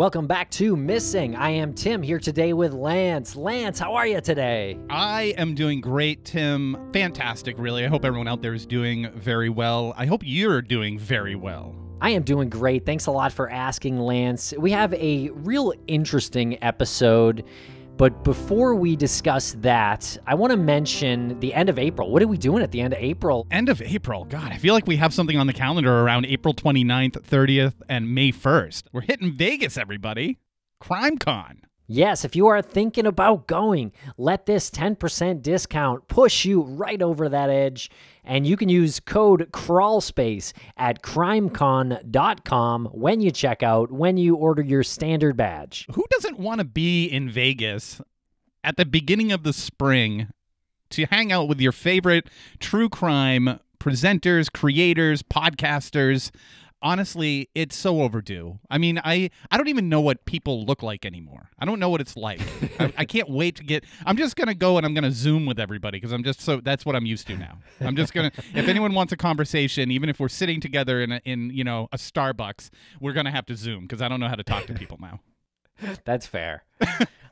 Welcome back to Missing. I am Tim, here today with Lance. Lance, how are you today? I am doing great, Tim. Fantastic, really. I hope everyone out there is doing very well. I hope you're doing very well. I am doing great. Thanks a lot for asking, Lance. We have a real interesting episode, but before we discuss that, I want to mention the end of April. What are we doing at the end of April? End of April? God, I feel like we have something on the calendar around April 29th, 30th, and May 1st. We're hitting Vegas, everybody. CrimeCon. Yes, if you are thinking about going, let this 10% discount push you right over that edge. And you can use code CRAWLSPACE at CrimeCon.com when you check out, when you order your standard badge. Who doesn't want to be in Vegas at the beginning of the spring to hang out with your favorite true crime presenters, creators, podcasters? Honestly, it's so overdue. I mean, I don't even know what people look like anymore. I don't know what it's like. I can't wait to get... I'm just going to go and I'm going to Zoom with everybody because I'm just so... That's what I'm used to now. I'm just going to... If anyone wants a conversation, even if we're sitting together in a Starbucks, we're going to have to Zoom because I don't know how to talk to people now. That's fair.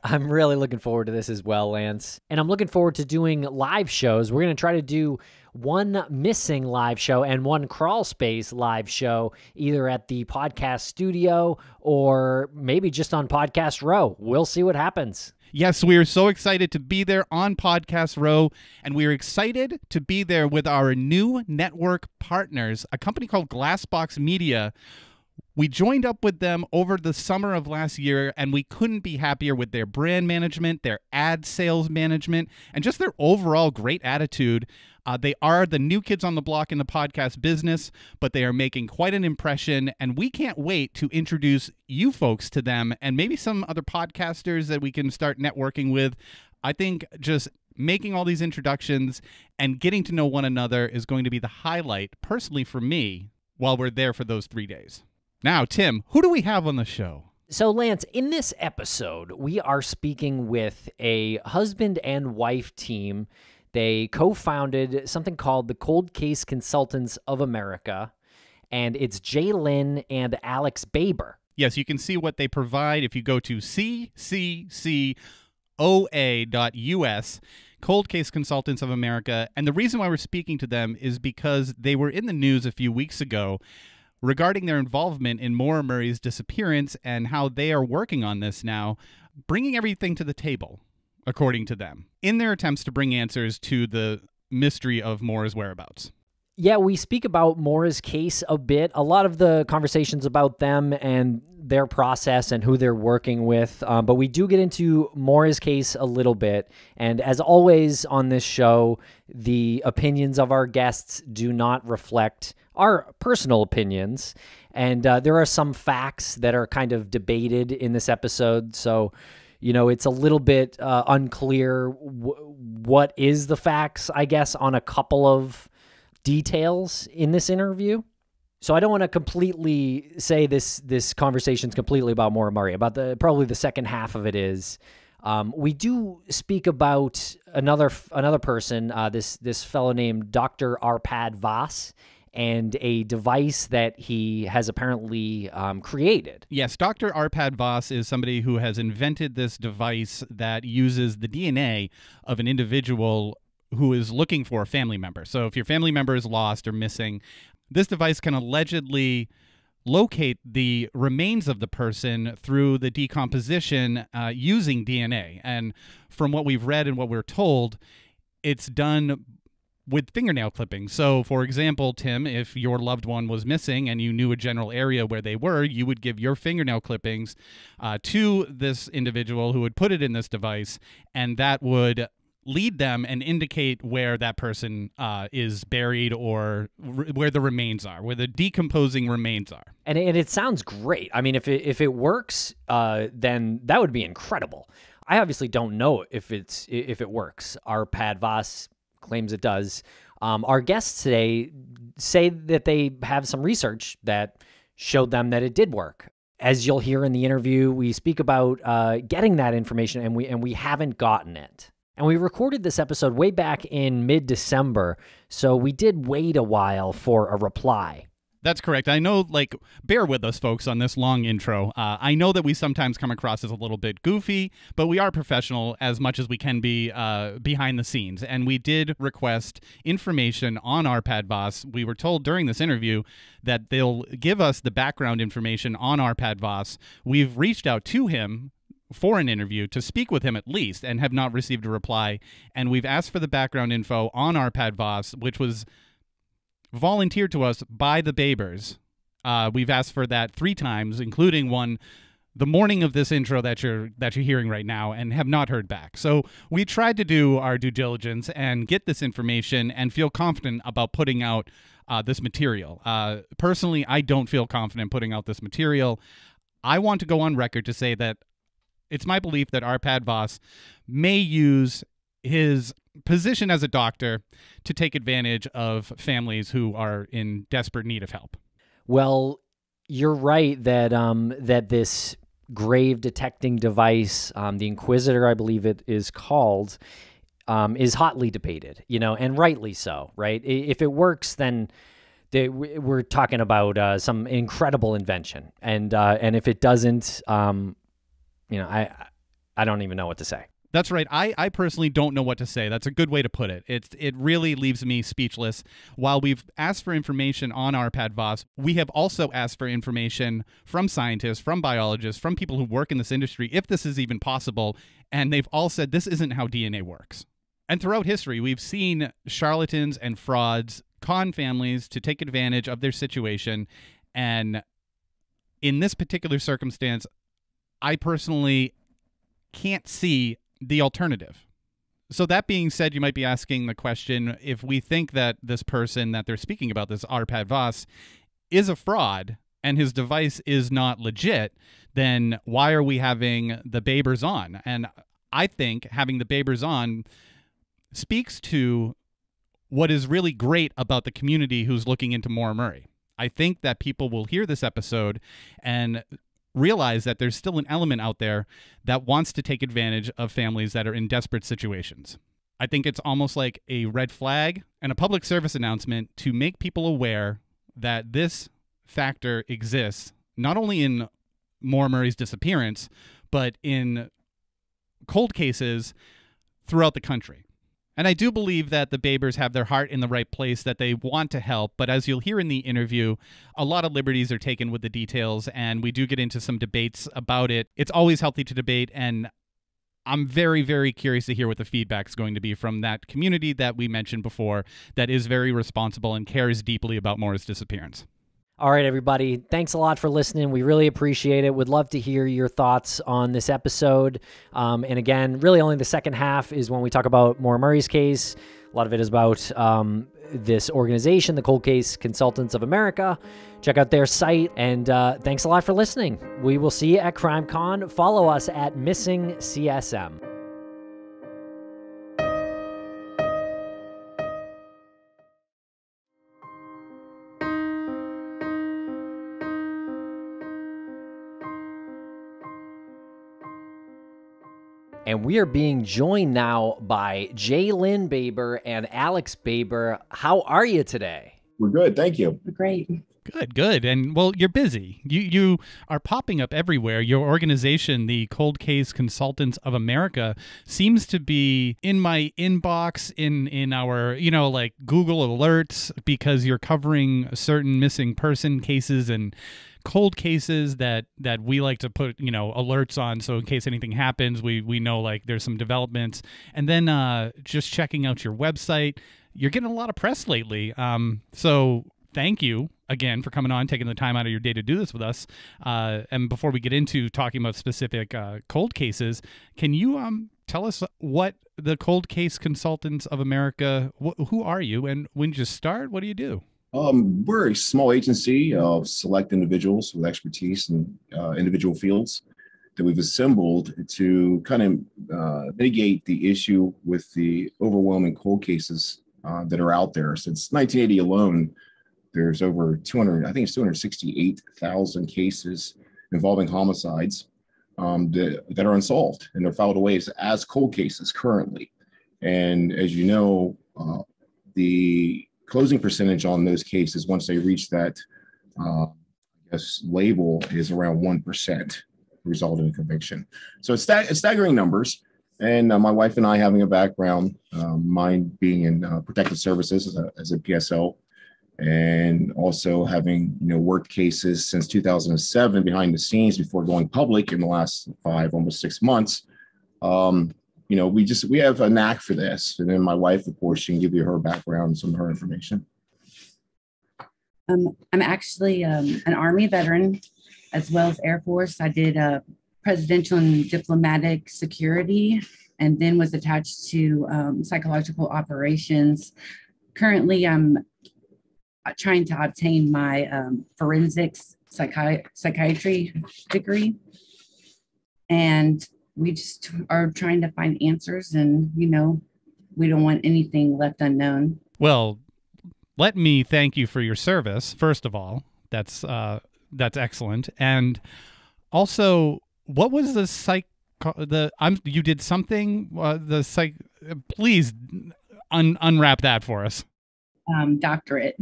I'm really looking forward to this as well, Lance. And I'm looking forward to doing live shows. We're going to try to do one Missing live show and one CrawlSpace live show, either at the podcast studio or maybe just on Podcast Row. We'll see what happens. Yes, we are so excited to be there on Podcast Row, and we are excited to be there with our new network partners, a company called Glassbox Media. We joined up with them over the summer of last year, and we couldn't be happier with their brand management, their ad sales management, and just their overall great attitude. They are the new kids on the block in the podcast business, but they are making quite an impression, and we can't wait to introduce you folks to them and maybe some other podcasters that we can start networking with. I think just making all these introductions and getting to know one another is going to be the highlight, personally for me, while we're there for those 3 days. Now, Tim, who do we have on the show? So, Lance, in this episode, we are speaking with a husband and wife team. They co-founded something called the Cold Case Consultants of America, and it's Jay Lynn and Alex Baber. Yes, you can see what they provide if you go to cccoa.us, Cold Case Consultants of America. And the reason why we're speaking to them is because they were in the news a few weeks ago regarding their involvement in Maura Murray's disappearance and how they are working on this now, bringing everything to the table, according to them, in their attempts to bring answers to the mystery of Maura's whereabouts. Yeah, we speak about Maura's case a bit. A lot of the conversations about them and their process and who they're working with, but we do get into Maura's case a little bit. And as always on this show, the opinions of our guests do not reflect our personal opinions, and there are some facts that are kind of debated in this episode, so you know it's a little bit unclear what is the facts, I guess, on a couple of details in this interview. So I don't want to completely say this conversation's completely about Maura Murray. About probably the second half of it is. We do speak about another person, this fellow named Dr. Arpad Vass, and a device that he has apparently created. Yes, Dr. Arpad Vass is somebody who has invented this device that uses the DNA of an individual who is looking for a family member. So if your family member is lost or missing, this device can allegedly locate the remains of the person through the decomposition using DNA. And from what we've read and what we're told, it's done with fingernail clippings. So, for example, Tim, if your loved one was missing and you knew a general area where they were, you would give your fingernail clippings to this individual who would put it in this device, and that would lead them and indicate where that person is buried or where the remains are, where the decomposing remains are. And it sounds great. I mean, if it works, then that would be incredible. I obviously don't know if it works. Arpad Vass claims it does. Our guests today say that they have some research that showed them that it did work. As you'll hear in the interview, we speak about getting that information, and we haven't gotten it. And we recorded this episode way back in mid-December, so we did wait a while for a reply. That's correct. I know, like, bear with us, folks, on this long intro. I know that we sometimes come across as a little bit goofy, but we are professional as much as we can be behind the scenes. And we did request information on Arpad Vass. We were told during this interview that they'll give us the background information on Arpad Vass. We've reached out to him for an interview to speak with him at least and have not received a reply. And we've asked for the background info on Arpad Vass, which was volunteered to us by the Babers. We've asked for that 3 times, including one the morning of this intro that you're hearing right now, and have not heard back. So we tried to do our due diligence and get this information and feel confident about putting out this material. Personally, I don't feel confident putting out this material. I want to go on record to say that it's my belief that Arpad Vass may use his position as a doctor to take advantage of families who are in desperate need of help. Well, you're right that that this grave detecting device, the Inquisitor, I believe it is called, is hotly debated, you know, and rightly so, right? If it works, then we're talking about some incredible invention, and if it doesn't, you know, I don't even know what to say. That's right. I personally don't know what to say. That's a good way to put it. It really leaves me speechless. While we've asked for information on Arpad Vass, we have also asked for information from scientists, from biologists, from people who work in this industry, if this is even possible, and they've all said this isn't how DNA works. And throughout history, we've seen charlatans and frauds con families to take advantage of their situation, and in this particular circumstance, I personally can't see the alternative. So that being said, you might be asking the question, if we think that this person that they're speaking about, this Arpad Vass, is a fraud and his device is not legit, then why are we having the Babers on? And I think having the Babers on speaks to what is really great about the community who's looking into Maura Murray. I think that people will hear this episode and realize that there's still an element out there that wants to take advantage of families that are in desperate situations. I think it's almost like a red flag and a public service announcement to make people aware that this factor exists, not only in Maura Murray's disappearance, but in cold cases throughout the country. And I do believe that the Babers have their heart in the right place, that they want to help. But as you'll hear in the interview, a lot of liberties are taken with the details, and we do get into some debates about it. It's always healthy to debate, and I'm very, very curious to hear what the feedback is going to be from that community that we mentioned before that is very responsible and cares deeply about Maura's disappearance. All right, everybody. Thanks a lot for listening. We really appreciate it. Would love to hear your thoughts on this episode. And again, really only the second half is when we talk about Maura Murray's case. A lot of it is about this organization, the Cold Case Consultants of America. Check out their site. And thanks a lot for listening. We will see you at CrimeCon. Follow us at Missing CSM. And we are being joined now by Jay Lynn Baber and Alex Baber. How are you today? We're good. Thank you. We're great. Good, good. And well, you're busy. You are popping up everywhere. Your organization, the Cold Case Consultants of America, seems to be in my inbox, in our, you know, like Google alerts, because you're covering certain missing person cases and cold cases that we like to put, you know, alerts on, so in case anything happens, we know like there's some developments. And then just checking out your website, you're getting a lot of press lately. So thank you again for coming on, taking the time out of your day to do this with us. And before we get into talking about specific cold cases, can you tell us what the Cold Case Consultants of America, who are you, and when did you start? What do you do? We're a small agency of select individuals with expertise in individual fields that we've assembled to kind of mitigate the issue with the overwhelming cold cases that are out there. Since 1980 alone, there's over 268,000 cases involving homicides that are unsolved, and they're filed away as cold cases currently. And as you know, the closing percentage on those cases, once they reach that I guess, label is around 1% result in conviction. So it's staggering numbers. And my wife and I having a background, mine being in protective services as a PSO, and also having, you know, worked cases since 2007 behind the scenes before going public in the last almost 6 months. You know, we have a knack for this. And then my wife, of course, she can give you her background, some of her information. I'm actually an Army veteran as well as Air Force. I did presidential and diplomatic security, and then was attached to psychological operations. Currently, I'm trying to obtain my forensics psychiatry degree. And we just are trying to find answers, and, you know, we don't want anything left unknown. Well, let me thank you for your service, first of all. That's excellent. And also, what was the you did something, please unwrap that for us. Doctorate.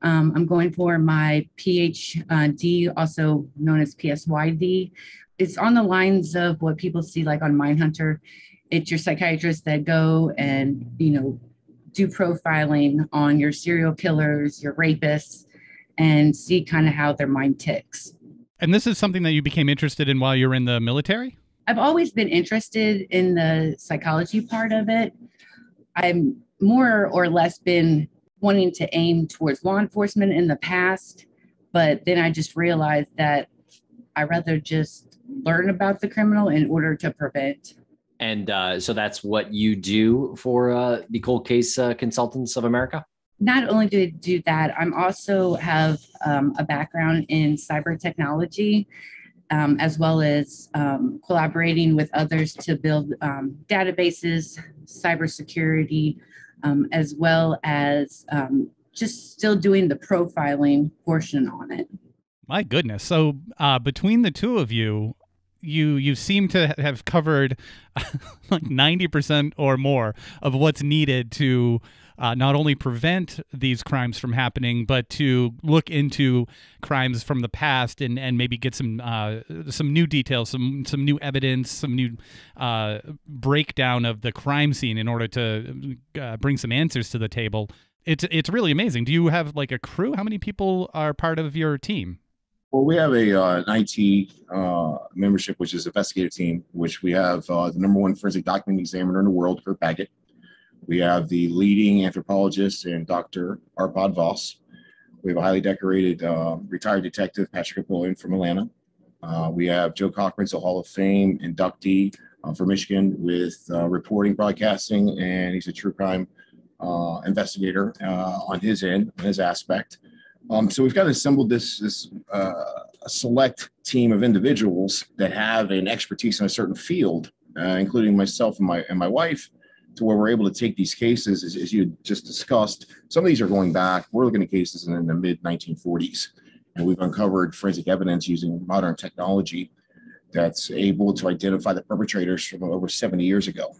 I'm going for my PhD, also known as PsyD. It's on the lines of what people see like on Mindhunter. It's your psychiatrists that go and, you know, do profiling on your serial killers, your rapists, and see kind of how their mind ticks. And this is something that you became interested in while you were in the military? I've always been interested in the psychology part of it. I'm more or less been wanting to aim towards law enforcement in the past, but then I just realized that I'd rather just learn about the criminal in order to prevent. And so that's what you do for the Cold Case Consultants of America? Not only do I do that, I'm also have a background in cyber technology, as well as collaborating with others to build databases, cybersecurity, as well as just still doing the profiling portion on it. My goodness. So between the two of you, you seem to have covered like 90% or more of what's needed to not only prevent these crimes from happening, but to look into crimes from the past and maybe get some new details, some new evidence, some new breakdown of the crime scene in order to bring some answers to the table. It's really amazing. Do you have like a crew? How many people are part of your team? Well, we have an IT membership, which is investigative team, which we have the #1 forensic document examiner in the world, Kurt Baggett. We have the leading anthropologist and Dr. Arpad Vass. We have a highly decorated retired detective, Patrick Apollon from Atlanta. We have Joe Cochran, a Hall of Fame inductee from Michigan with reporting, broadcasting, and he's a true crime investigator on his end, on his aspect. So we've got to assemble a select team of individuals that have an expertise in a certain field, including myself and my wife, to where we're able to take these cases, as you just discussed. Some of these are going back. We're looking at cases in the mid-1940s, and we've uncovered forensic evidence using modern technology that's able to identify the perpetrators from over 70 years ago.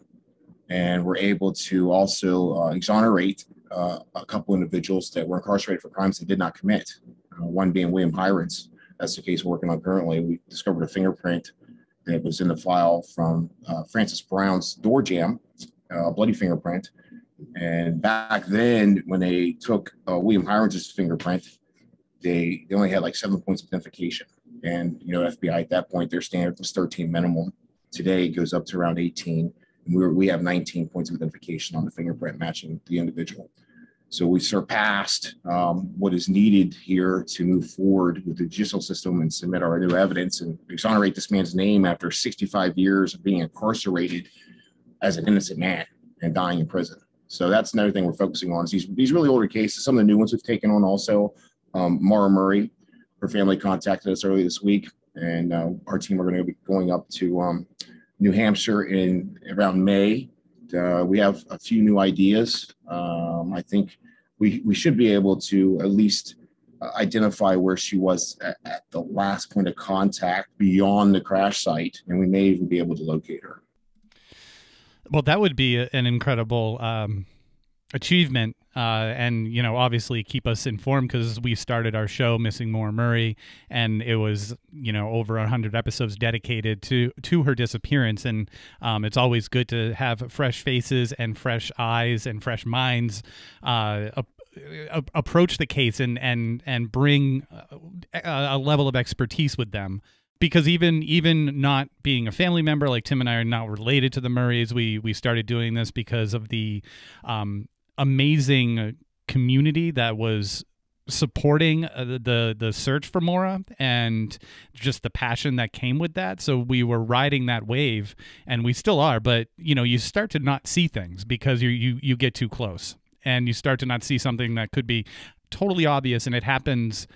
And we're able to also exonerate a couple individuals that were incarcerated for crimes they did not commit, one being William Hirons. That's the case we're working on currently. We discovered a fingerprint that was in the file from Francis Brown's door jam, bloody fingerprint. And back then, when they took William Hirons' fingerprint, they only had like 7 points of identification. And, you know, FBI at that point, their standard was 13 minimum. Today, it goes up to around 18. And we have 19 points of identification on the fingerprint matching the individual. So we surpassed what is needed here to move forward with the judicial system and submit our new evidence and exonerate this man's name after 65 years of being incarcerated as an innocent man and dying in prison. So that's another thing we're focusing on, is these really older cases. Some of the new ones we've taken on also. Maura Murray, her family contacted us earlier this week, and our team are going to be going up to New Hampshire in around May. We have a few new ideas. I think we should be able to at least identify where she was at the last point of contact beyond the crash site, and we may even be able to locate her. Well, that would be an incredible achievement And, you know, obviously keep us informed, because we started our show Missing Maura Murray, and it was, you know, over 100 episodes dedicated to her disappearance. And it's always good to have fresh faces and fresh eyes and fresh minds approach the case and bring a level of expertise with them. Because even not being a family member, like Tim and I are not related to the Murrays, we started doing this because of the amazing community that was supporting the search for Maura, and just the passion that came with that. So we were riding that wave, and we still are. But you know, you start to not see things because you get too close, and you start to not see something that could be totally obvious, and it happens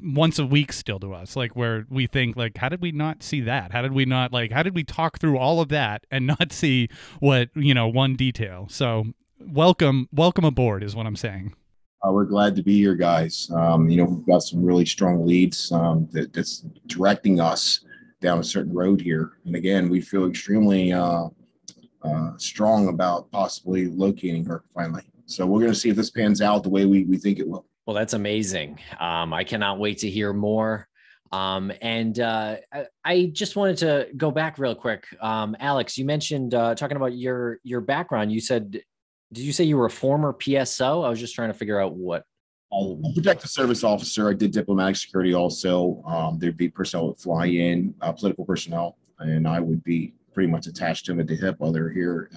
once a week still to us, like where we think, like, how did we not see that? How did we not, like, how did we talk through all of that and not see, what, you know, one detail? So welcome aboard is what I'm saying. We're glad to be here, guys. You know, we've got some really strong leads that's directing us down a certain road here. And again, we feel extremely strong about possibly locating her finally. So we're going to see if this pans out the way we think it will. Well, that's amazing. I cannot wait to hear more. I just wanted to go back real quick. Alex, you mentioned talking about your background. You said, did you say you were a former PSO? I was just trying to figure out what. Protective service officer. I did diplomatic security also. There'd be personnel that fly in, political personnel, and I would be pretty much attached to them at the hip while they're here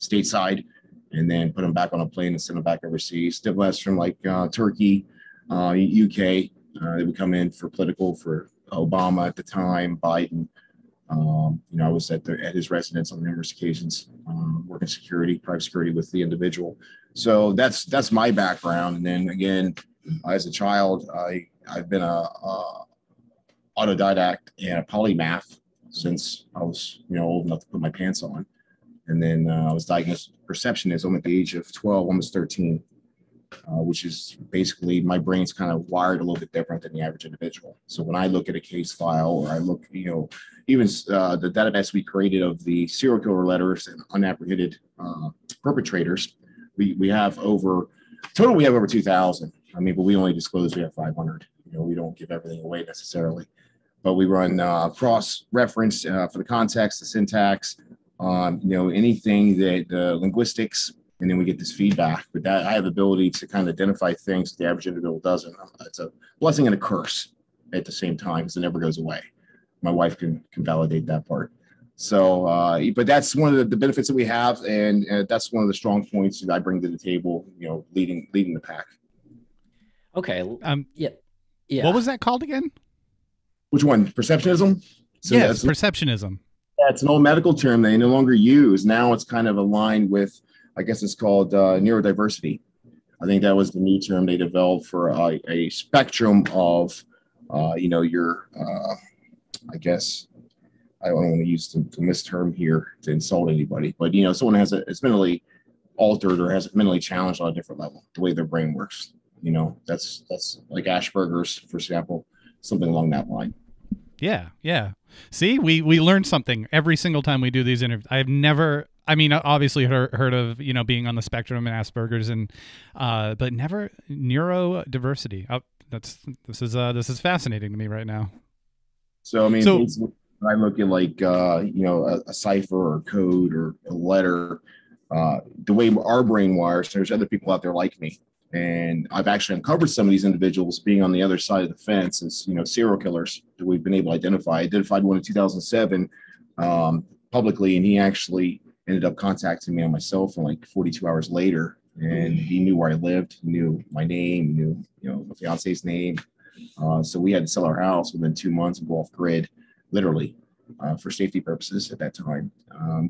stateside, and then put them back on a plane and send them back overseas. Diplomats from like Turkey, UK, they would come in for political, for Obama at the time, Biden. You know, I was at his residence on numerous occasions, working security, private security with the individual. So that's my background. And then again, as a child, I've been a autodidact and a polymath since I was, you know, old enough to put my pants on. And then I was diagnosed with perceptionism at the age of 12, almost 13, which is basically my brain's kind of wired a little bit different than the average individual. So when I look at a case file, or I look, you know, even the database we created of the serial killer letters and unapprehended perpetrators, we have over 2,000. I mean, but we only disclose we have 500. You know, we don't give everything away necessarily, but we run cross-reference for the context, the syntax, you know, anything that linguistics, and then we get this feedback. But that I have the ability to kind of identify things that the average individual doesn't. It's a blessing and a curse at the same time, because it never goes away. My wife can validate that part. So, but that's one of the benefits that we have, and that's one of the strong points that I bring to the table. You know, leading the pack. Okay. Yeah. What was that called again? Which one? Perceptionism. So yes, perceptionism. Yeah, it's an old medical term they no longer use. Now it's kind of aligned with, I guess it's called neurodiversity. I think that was the new term they developed for a spectrum of, you know, your, I guess, I don't want to use the misterm here to insult anybody, but, you know, someone it's mentally altered or has mentally challenged on a different level, the way their brain works. You know, that's like Asperger's, for example, something along that line. Yeah. Yeah. See, we learn something every single time we do these interviews. I've never, I mean, obviously heard of, you know, being on the spectrum and Asperger's and, but never neurodiversity. Oh, this is fascinating to me right now. So, I mean, I look at like, you know, a cipher or code or a letter, the way our brain wires, there's other people out there like me. And I've actually uncovered some of these individuals being on the other side of the fence as, you know, serial killers that we've been able to identify. I identified one in 2007 publicly, and he actually ended up contacting me on my cell phone like 42 hours later. And he knew where I lived, knew my name, knew, you know, my fiance's name. So we had to sell our house within 2 months and go off grid, literally, for safety purposes at that time.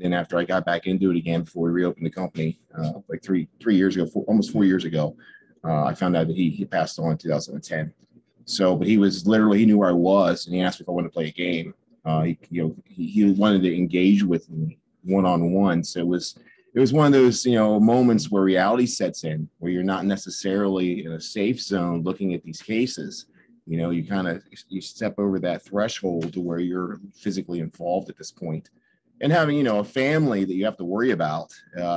Then after I got back into it again, before we reopened the company, like three years ago, almost 4 years ago, I found out that he passed on in 2010. So, but he was literally, he knew where I was, and he asked me if I wanted to play a game. He wanted to engage with me one-on-one. So it was one of those, you know, moments where reality sets in, where you're not necessarily in a safe zone looking at these cases. You know, you step over that threshold to where you're physically involved at this point. And having, you know, a family that you have to worry about,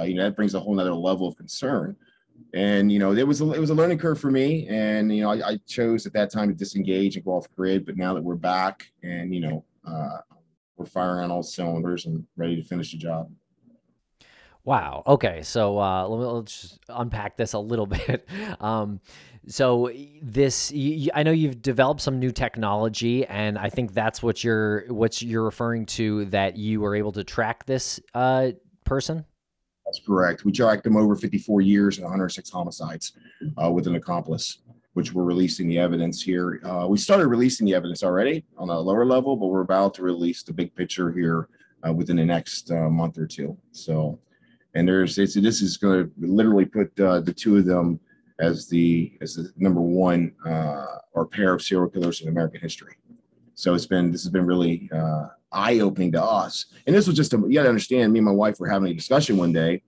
you know, that brings a whole nother level of concern. And, you know, it was a learning curve for me. And, you know, I chose at that time to disengage and go off grid. But now that we're back and, you know, we're firing on all cylinders and ready to finish the job. Wow. Okay. So let's just unpack this a little bit. So this, I know you've developed some new technology, and I think that's what you're referring to, that you were able to track this person. That's correct. We tracked them over 54 years and 106 homicides with an accomplice, which we're releasing the evidence here. We started releasing the evidence already on a lower level, but we're about to release the big picture here within the next month or two. So, and this is going to literally put the two of them as the #1 or pair of serial killers in American history. So this has been really eye-opening to us. And this was just, you got to understand, me and my wife were having a discussion one day,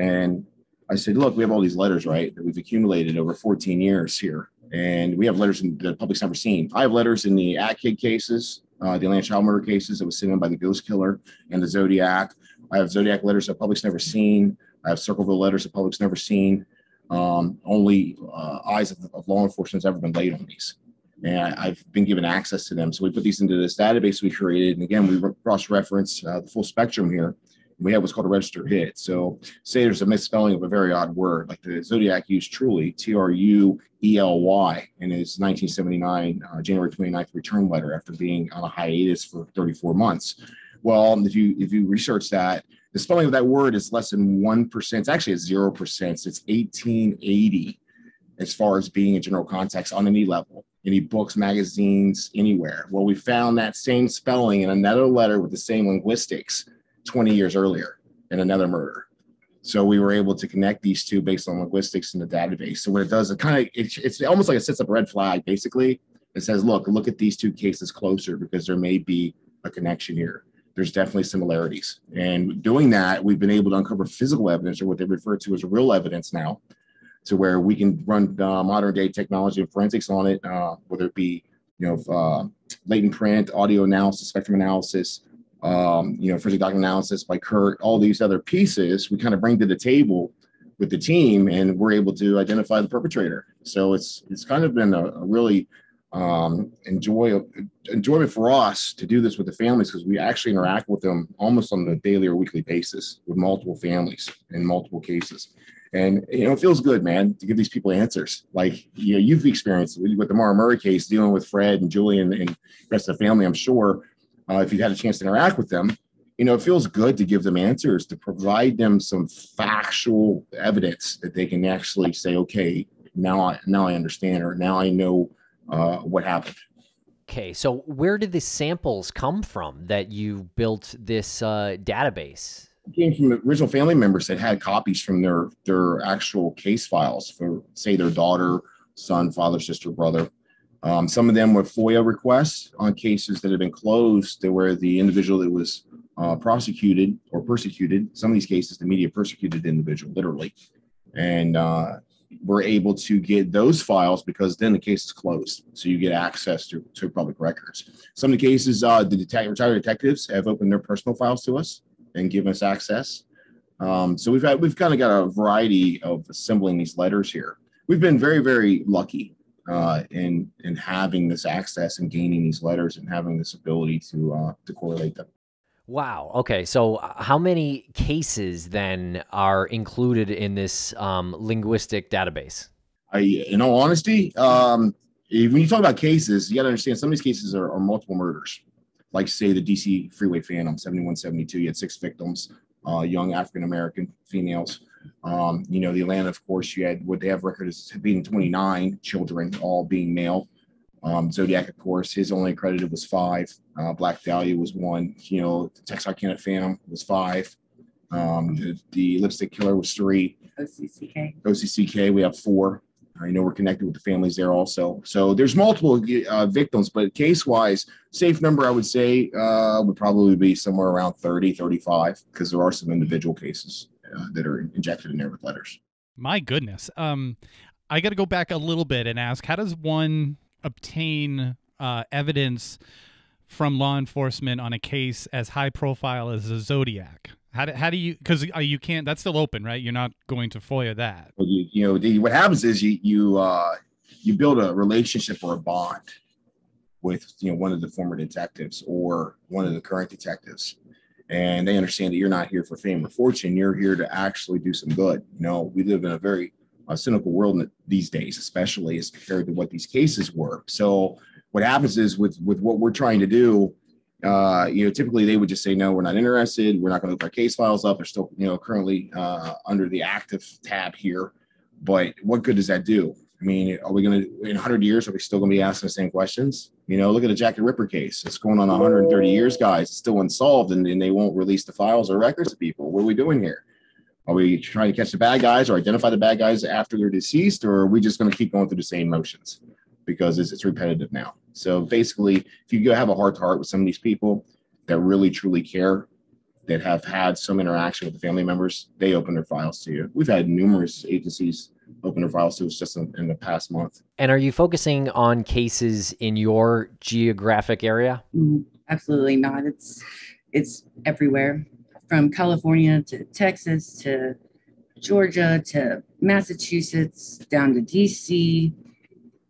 and I said, look, we have all these letters, right, that we've accumulated over 14 years here. And we have letters that the public's never seen. I have letters in the At-Kid cases, the Atlanta Child Murder cases that was sent in by the Ghost Killer and the Zodiac. I have Zodiac letters that the public's never seen. I have Circleville letters that the public's never seen. Only eyes of law enforcement has ever been laid on these. And I've been given access to them. So we put these into this database we created. And again, we cross-reference the full spectrum here. We have what's called a registered hit. So say there's a misspelling of a very odd word, like the Zodiac used truly, T-R-U-E-L-Y, in his 1979 January 29th return letter after being on a hiatus for 34 months. Well, if you research that, the spelling of that word is less than 1%. It's actually a 0%. So it's 1880 as far as being in general context on any level, any books, magazines, anywhere. Well, we found that same spelling in another letter with the same linguistics 20 years earlier in another murder. So we were able to connect these two based on linguistics in the database. So what it does, it's almost like it sets up a red flag, basically. It says, look at these two cases closer, because there may be a connection here. There's definitely similarities. And doing that, we've been able to uncover physical evidence, or what they refer to as real evidence now, to where we can run modern day technology and forensics on it, whether it be, you know, latent print, audio analysis, spectrum analysis, you know, forensic document analysis by Kurt, all these other pieces we kind of bring to the table with the team, and we're able to identify the perpetrator. So it's kind of been a really enjoyment for us to do this with the families, because we actually interact with them almost on a daily or weekly basis with multiple families in multiple cases. And, you know, it feels good, man, to give these people answers. Like, you know, you've experienced with the Maura Murray case, dealing with Fred and Julian and the rest of the family, I'm sure, if you've had a chance to interact with them, you know, it feels good to give them answers, to provide them some factual evidence that they can actually say, okay, now I understand, or now I know what happened. Okay, so where did the samples come from that you built this database? Came from the original family members that had copies from their actual case files for, say, their daughter, son, father, sister, brother. Some of them were FOIA requests on cases that had been closed, to where the individual that was prosecuted or persecuted, some of these cases, the media persecuted the individual, literally. And we're able to get those files, because then the case is closed. So you get access to public records. Some of the cases, the retired detectives have opened their personal files to us and give us access. So we've kind of got a variety of assembling these letters here. We've been very, very lucky in having this access and gaining these letters and having this ability to correlate them. Wow. Okay. So how many cases then are included in this linguistic database? In all honesty, when you talk about cases, you got to understand some of these cases are multiple murders. Like, say, the DC Freeway Phantom, 71-72, you had 6 victims, young African-American females. You know, the Atlanta, of course, you had what they have record as being 29 children, all being male. Zodiac, of course, his only accredited was 5. Black Dahlia was 1. You know, the Texarkana Phantom was 5. The Lipstick Killer was 3. OCCK. OCCK, we have 4. I know we're connected with the families there also. So there's multiple victims, but case-wise, safe number, I would say, would probably be somewhere around 30, 35, because there are some individual cases that are injected in there with letters. My goodness. I got to go back a little bit and ask, how does one obtain evidence from law enforcement on a case as high profile as the Zodiac? How do you, because you can't, that's still open, right? You're not going to FOIA that. You know, what happens is you build a relationship or a bond with, you know, one of the former detectives or one of the current detectives. And they understand that you're not here for fame or fortune. You're here to actually do some good. You know, we live in a very cynical world these days, especially as compared to what these cases were. So what happens is with what we're trying to do, you know, typically they would just say, no, we're not interested. We're not going to open our case files up. They're still, you know, currently under the active tab here. But what good does that do? I mean, are we going to, in 100 years, are we still going to be asking the same questions? You know, look at the Jack the Ripper case. It's going on 130 years, guys. It's still unsolved, and they won't release the files or records to people. What are we doing here? Are we trying to catch the bad guys or identify the bad guys after they're deceased, or are we just going to keep going through the same motions? Because it's repetitive now. So basically, if you go have a heart-to-heart with some of these people that really, truly care, that have had some interaction with the family members, they open their files to you. We've had numerous agencies open their files to us just in the past month. And are you focusing on cases in your geographic area? Absolutely not. It's everywhere, from California to Texas to Georgia to Massachusetts down to DC.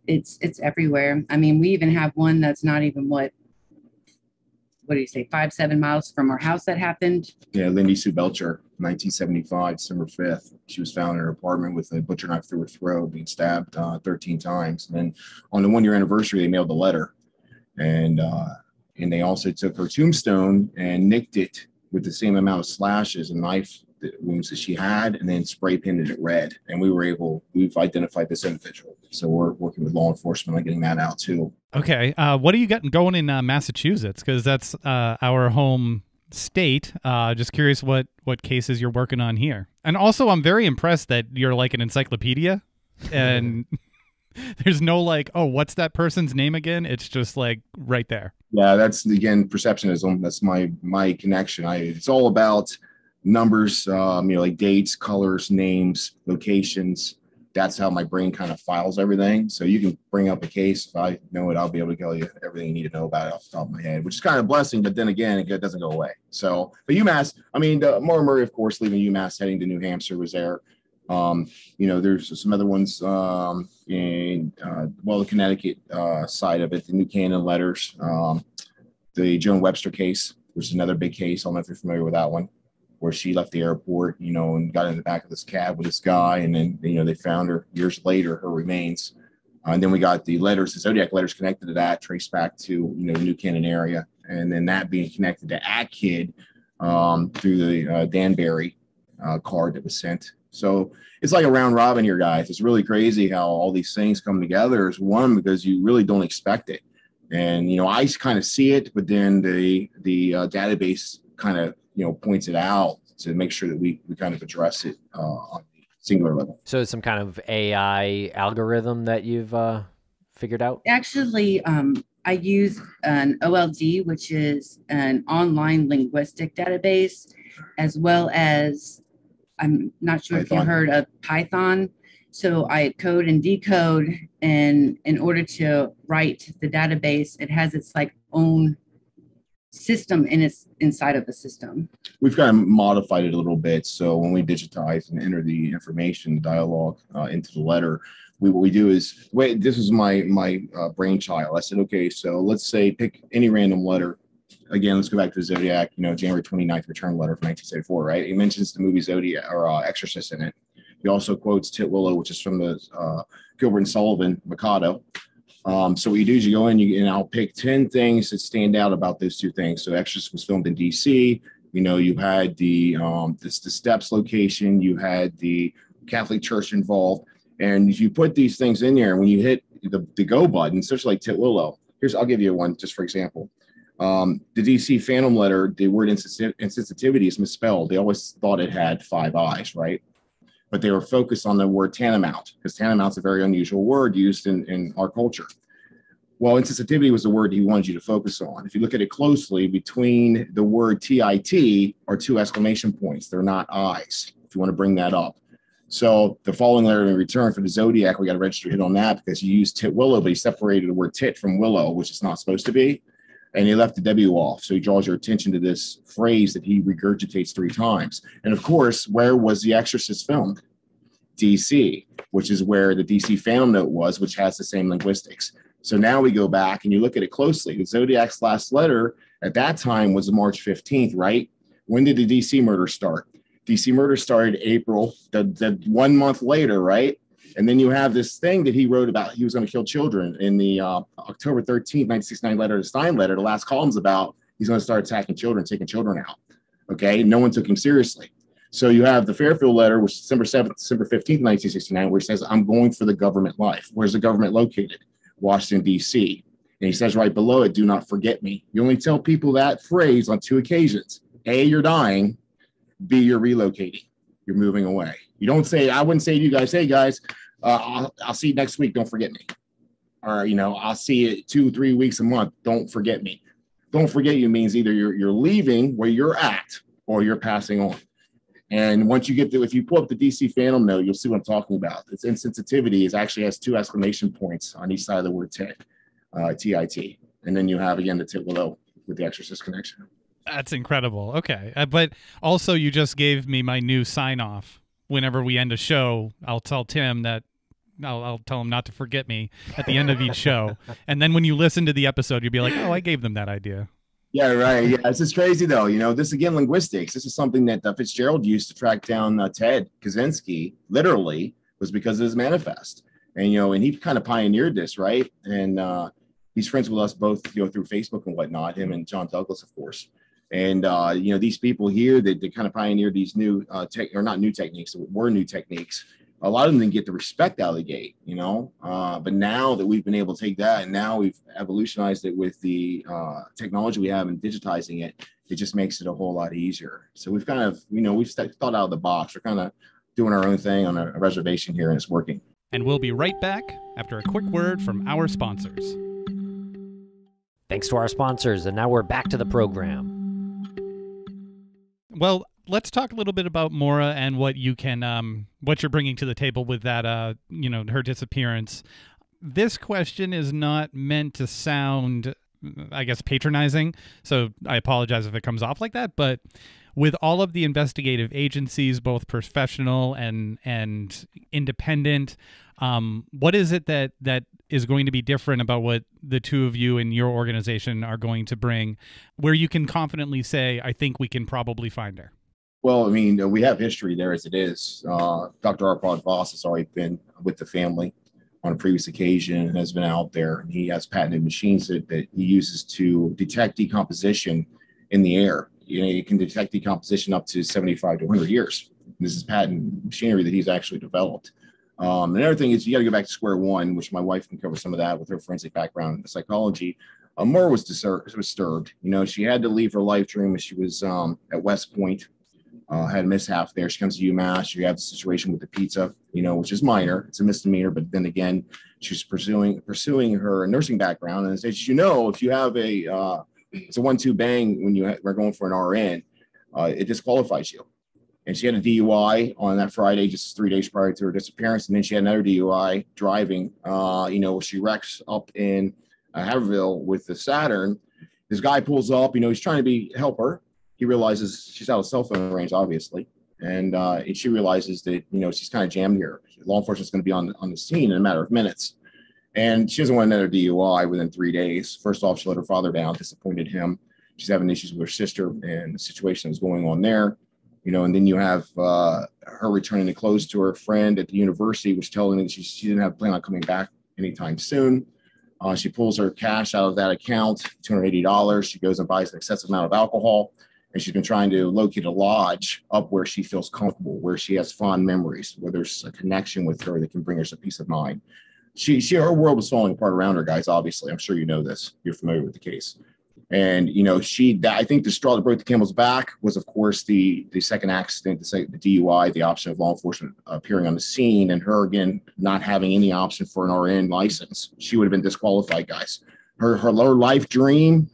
It's everywhere. I mean, we even have one that's not even what do you say, 5-7 miles from our house that happened. Yeah, Lindy Sue Belcher, 1975, December 5th. She was found in her apartment with a butcher knife through her throat, being stabbed 13 times. And then on the 1-year anniversary, they mailed a letter. And they also took her tombstone and nicked it with the same amount of slashes and knife wounds that she had, and then spray painted it red. And we've identified this individual. So we're working with law enforcement on getting that out too. Okay. What do you got going in Massachusetts? Because that's our home state. Just curious what cases you're working on here. And also, I'm very impressed that you're like an encyclopedia and there's no like, oh, what's that person's name again? It's just like right there. Yeah, that's, again, perceptionism. That's my connection. It's all about numbers, you know, like dates, colors, names, locations. That's how my brain kind of files everything. So you can bring up a case. If I know it, I'll be able to tell you everything you need to know about it off the top of my head, which is kind of a blessing. But then again, it doesn't go away. So, but UMass, I mean, Maura Murray, of course, leaving UMass, heading to New Hampshire, was there. You know, there's some other ones in, well, the Connecticut side of it, the New Canaan letters, the Joan Webster case, which is another big case. I don't know if you're familiar with that one, where she left the airport, you know, and got in the back of this cab with this guy. And then, you know, they found her years later, her remains. And then we got the letters, the Zodiac letters connected to that, traced back to, you know, the New Canaan area. And then that being connected to At-Kid through the Danbury card that was sent. So it's like a round robin here, guys. It's really crazy how all these things come together as one, because you really don't expect it. And, you know, I kind of see it, but then the database kind of, you know, points it out to make sure that we kind of address it on the singular level. So it's some kind of AI algorithm that you've figured out? Actually, I use an OLD, which is an online linguistic database, as well as, I'm not sure Python. If you heard of Python. So I code and decode, and in order to write the database, it has its like own system in its inside of the system. We've kind of modified it a little bit. So when we digitize and enter the information, the dialogue into the letter, what we do is, wait, this is my brainchild. I said, okay, so let's say pick any random letter. Again, let's go back to the Zodiac, you know, January 29th return letter from 1974, right? It mentions the movie Zodiac or Exorcist in it. He also quotes Titwillow, which is from the Gilbert and Sullivan, Mikado. So what you do is you go in, and I'll pick 10 things that stand out about those two things. So Exorcist was filmed in DC. You know, you had the steps location, you had the Catholic Church involved. And if you put these things in there, when you hit the go button, such like Titwillow, here's, I'll give you one just for example. The DC Phantom letter, the word insensitivity is misspelled. They always thought it had 5 eyes, right? But they were focused on the word tantamount, because tantamout's a very unusual word used in our culture. Well, insensitivity was the word he wanted you to focus on. If you look at it closely, between the word TIT are 2 exclamation points. They're not eyes, if you want to bring that up. So the following letter in return for the Zodiac, we got a register hit on that because you used Titwillow, but he separated the word tit from willow, which it's not supposed to be. and he left the W off. So he draws your attention to this phrase that he regurgitates three times. And of course, where was The Exorcist filmed? DC, which is where the DC Phantom note was, which has the same linguistics. So now we go back and you look at it closely. The Zodiac's last letter at that time was March 15th, right? When did the DC murder start? DC murder started April, the 1 month later, right? And then you have this thing that he wrote about, he was going to kill children in the October 13th, 1969 letter to Stein letter. The last column's about, he's going to start attacking children, taking children out. Okay, no one took him seriously. So you have the Fairfield letter, which is December 7th, December 15th, 1969, where he says, I'm going for the government life. Where's the government located? Washington, D.C. And he says right below it, do not forget me. You only tell people that phrase on two occasions. A, you're dying. B, you're relocating. You're moving away. You don't say, I wouldn't say to you guys, hey, guys, I'll see you next week. Don't forget me. Or, you know, I'll see you 2-3 weeks a month. Don't forget me. Don't forget you means either you're leaving where you're at or you're passing on. And once you get to, if you pull up the DC Phantom note, you'll see what I'm talking about. Its insensitivity is actually has two exclamation points on each side of the word tit, T-I-T. And then you have, again, the tit below with the Exorcist connection. That's incredible. Okay. But also, you just gave me my new sign-off. Whenever we end a show, I'll tell Tim that I'll tell him not to forget me at the end of each show. And then when you listen to the episode, you'll be like, oh, I gave them that idea. Yeah, right. Yeah, this is crazy, though. You know, this, again, linguistics. This is something that Fitzgerald used to track down Ted Kaczynski, literally, was because of his manifest. And, you know, and he kind of pioneered this, right? And he's friends with us both, you know, through Facebook and whatnot, him and John Douglas, of course. And, you know, these people here, they kind of pioneered these new techniques. A lot of them didn't get the respect out of the gate, you know, but now that we've been able to take that and now we've evolutionized it with the technology we have and digitizing it, it just makes it a whole lot easier. So we've kind of, you know, we've thought out of the box. We're kind of doing our own thing on a reservation here and it's working. And we'll be right back after a quick word from our sponsors. Thanks to our sponsors. And now we're back to the program. Well, let's talk a little bit about Maura and what you can, what you're bringing to the table with that, you know, her disappearance. This question is not meant to sound, I guess, patronizing. So I apologize if it comes off like that. But with all of the investigative agencies, both professional and independent, what is it that is going to be different about what the two of you and your organization are going to bring, where you can confidently say, I think we can probably find her? Well, I mean, we have history there as it is. Dr. Arpad Vass has already been with the family on a previous occasion and has been out there. And he has patented machines that he uses to detect decomposition in the air. You know, you can detect decomposition up to 75 to 100 years. This is patent machinery that he's actually developed. And another thing is you got to go back to square one, which my wife can cover some of that with her forensic background in psychology. Maura was disturbed. You know, she had to leave her life dream when she was at West Point. Had a mishap there. She comes to UMass. You have the situation with the pizza, you know, which is minor. It's a misdemeanor. But then again, she's pursuing her nursing background. And as you know, if you have it's a 1-2 bang when you are going for an RN, it disqualifies you. And she had a DUI on that Friday, just 3 days prior to her disappearance. And then she had another DUI driving. You know, she wrecks up in Haverhill with the Saturn. This guy pulls up. You know, he's trying to help her. He realizes she's out of cell phone range, obviously. And she realizes that, you know, she's kind of jammed here. Law enforcement's going to be on the scene in a matter of minutes. And she doesn't want another DUI within 3 days. First off, she let her father down, disappointed him. She's having issues with her sister and the situation that's going on there. You know, and then you have her returning the clothes to her friend at the university, which telling that she didn't have a plan on coming back anytime soon. She pulls her cash out of that account, $280. She goes and buys an excessive amount of alcohol. And she's been trying to locate a lodge up where she feels comfortable, where she has fond memories, where there's a connection with her that can bring her some peace of mind. Her world was falling apart around her, guys, obviously. I'm sure you know this. You're familiar with the case. And, you know, I think the straw that broke the camel's back was, of course, the second accident, the DUI, the option of law enforcement appearing on the scene, and her, again, not having any option for an RN license. She would have been disqualified, guys. Her lower life dream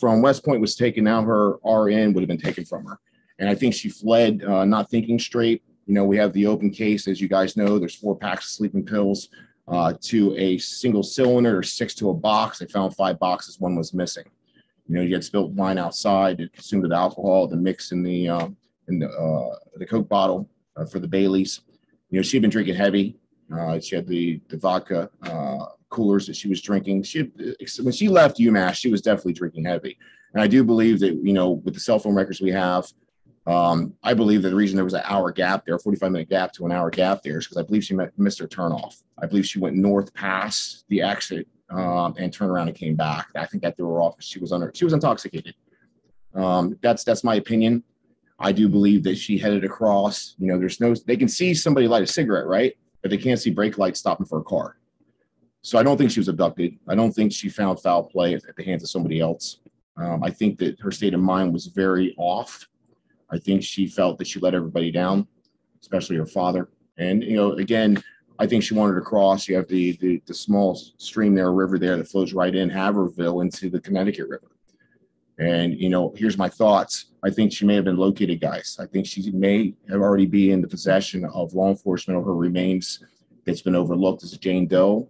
from West Point was taken. Now her RN would have been taken from her. And I think she fled not thinking straight. You know, we have the open case, as you guys know, there's 4 packs of sleeping pills to a single cylinder or 6 to a box. They found 5 boxes. 1 was missing. You know, you had spilled wine outside, it consumed the alcohol, the mix in the Coke bottle for the Baileys. You know, she'd been drinking heavy. She had the vodka coolers that she was drinking. When she left UMass, she was definitely drinking heavy. And I do believe that, you know, with the cell phone records we have, I believe that the reason there was an hour gap there, a 45-minute gap to an hour gap there, is because I believe she missed her turnoff. I believe she went north past the exit and turned around and came back. I think that threw her off. She was intoxicated. That's my opinion. I do believe that she headed across. You know, they can see somebody light a cigarette, right? But they can't see brake lights stopping for a car. So I don't think she was abducted. I don't think she found foul play at the hands of somebody else. I think that her state of mind was very off. I think she felt that she let everybody down, especially her father. And, you know, again, I think she wanted to cross. You have the small stream there, river there that flows right in Haverhill into the Connecticut River. And, you know, here's my thoughts. I think she may have been located, guys. I think she may have already be in the possession of law enforcement, or her remains that's been overlooked as Jane Doe,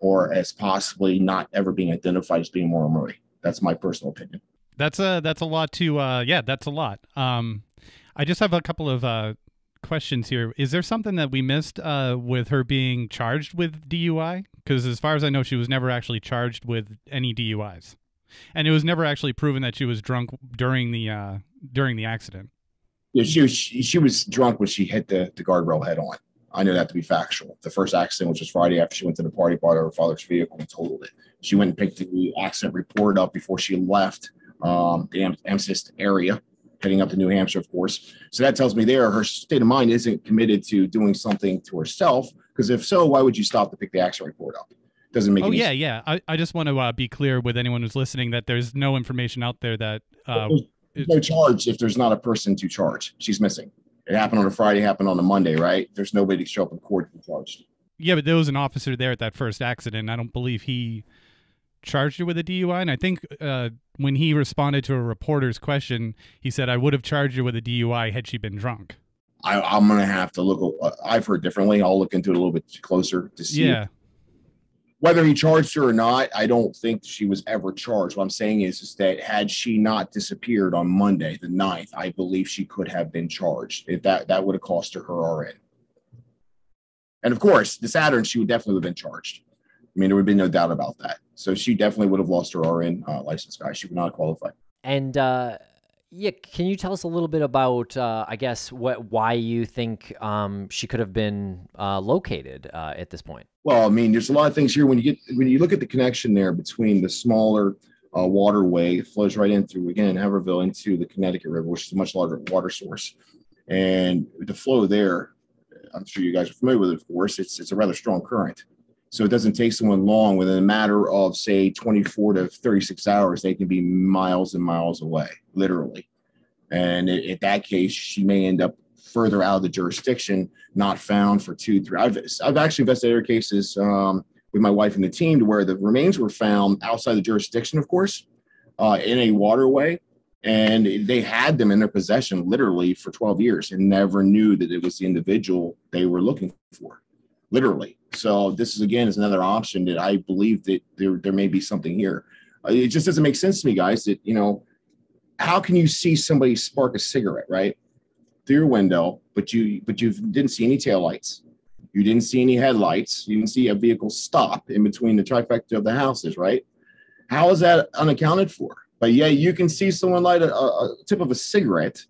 or as possibly not ever being identified as being Maura Murray. That's my personal opinion. That's a lot to, yeah, that's a lot. I just have a couple of questions here. Is there something that we missed with her being charged with DUI? Because as far as I know, she was never actually charged with any DUIs. And it was never actually proven that she was drunk during the accident. Yeah, she was drunk when she hit the guardrail head on. I know that to be factual. The first accident was just Friday after she went to the party part of her father's vehicle and totaled it. She went and picked the accident report up before she left the Amherst area, heading up to New Hampshire, of course. So that tells me there her state of mind isn't committed to doing something to herself, because if so, why would you stop to pick the accident report up? Doesn't make any sense. Yeah. I just want to be clear with anyone who's listening that there's no information out there that there's no charge if there's not a person to charge. She's missing. It happened on a Friday, happened on a Monday, right? There's nobody to show up in court to be charged. Yeah, but there was an officer there at that first accident. I don't believe he charged her with a DUI. And I think when he responded to a reporter's question, he said, I would have charged her with a DUI had she been drunk. I'm going to have to look. I've heard differently. I'll look into it a little bit closer to see. Yeah. Whether he charged her or not, I don't think she was ever charged. What I'm saying is that had she not disappeared on Monday, the 9th, I believe she could have been charged. If that would have cost her RN. And of course, the Saturn, she would definitely have been charged. I mean, there would be no doubt about that. So she definitely would have lost her RN license, guys. She would not qualify. And yeah, can you tell us a little bit about, I guess, why you think she could have been located at this point? Well, I mean, there's a lot of things here. When you look at the connection there between the smaller waterway, it flows right in through, again, Haverhill into the Connecticut River, which is a much larger water source. And the flow there, I'm sure you guys are familiar with it, of course, it's a rather strong current. So it doesn't take someone long. Within a matter of, say, 24 to 36 hours, they can be miles and miles away, literally. And in that case, she may end up further out of the jurisdiction, not found for 2, 3. I've actually investigated other cases with my wife and the team to where the remains were found outside the jurisdiction, of course, in a waterway. And they had them in their possession literally for 12 years and never knew that it was the individual they were looking for, literally. So this is, again, is another option that I believe that there may be something here. It just doesn't make sense to me, guys, that, you know, how can you see somebody spark a cigarette, right, through your window, but you didn't see any taillights. You didn't see any headlights. You didn't see a vehicle stop in between the trifecta of the houses, right? How is that unaccounted for? But yeah, you can see someone light a tip of a cigarette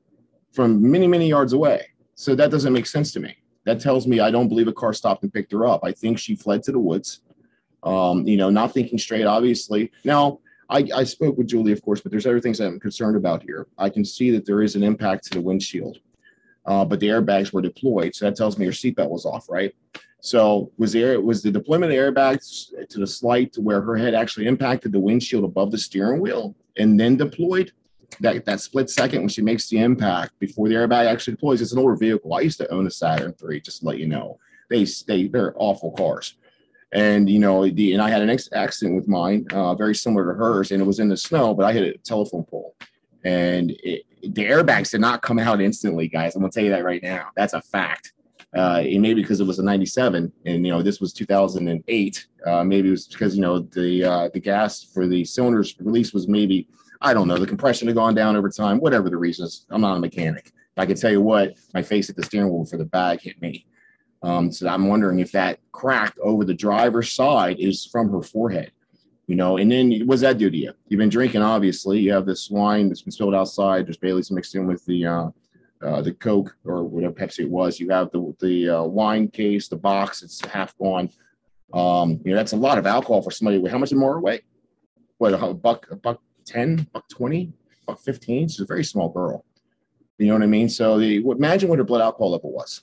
from many, many yards away. So that doesn't make sense to me. That tells me I don't believe a car stopped and picked her up. I think she fled to the woods, you know, not thinking straight, obviously. Now, I spoke with Julie, of course, but there's other things that I'm concerned about here. I can see that there is an impact to the windshield, but the airbags were deployed. So that tells me her seatbelt was off, right? So was the deployment of the airbags to the slight to where her head actually impacted the windshield above the steering wheel and then deployed? That split second when she makes the impact before the airbag actually deploys. It's an older vehicle. I used to own a Saturn III, just to let you know. They're awful cars. And, you know, and I had an accident with mine, very similar to hers, and it was in the snow, but I hit a telephone pole. And the airbags did not come out instantly, guys. I'm going to tell you that right now. That's a fact. It may be because it was a 97 and, you know, this was 2008. Maybe it was because, you know, the gas for the cylinders release was maybe I don't know. The compression had gone down over time, whatever the reasons. I'm not a mechanic. I can tell you what, my face at the steering wheel for the bag hit me. So I'm wondering if that crack over the driver's side is from her forehead, you know. And then what's that do to you? You've been drinking, obviously. You have this wine that's been spilled outside. There's Bailey's mixed in with the Coke or whatever Pepsi it was. You have the wine case, the box. It's half gone. You know, that's a lot of alcohol for somebody. How much did Maura weigh? What, $1.10, $1.20, $1.15? She's a very small girl. You know what I mean? So imagine what her blood alcohol level was.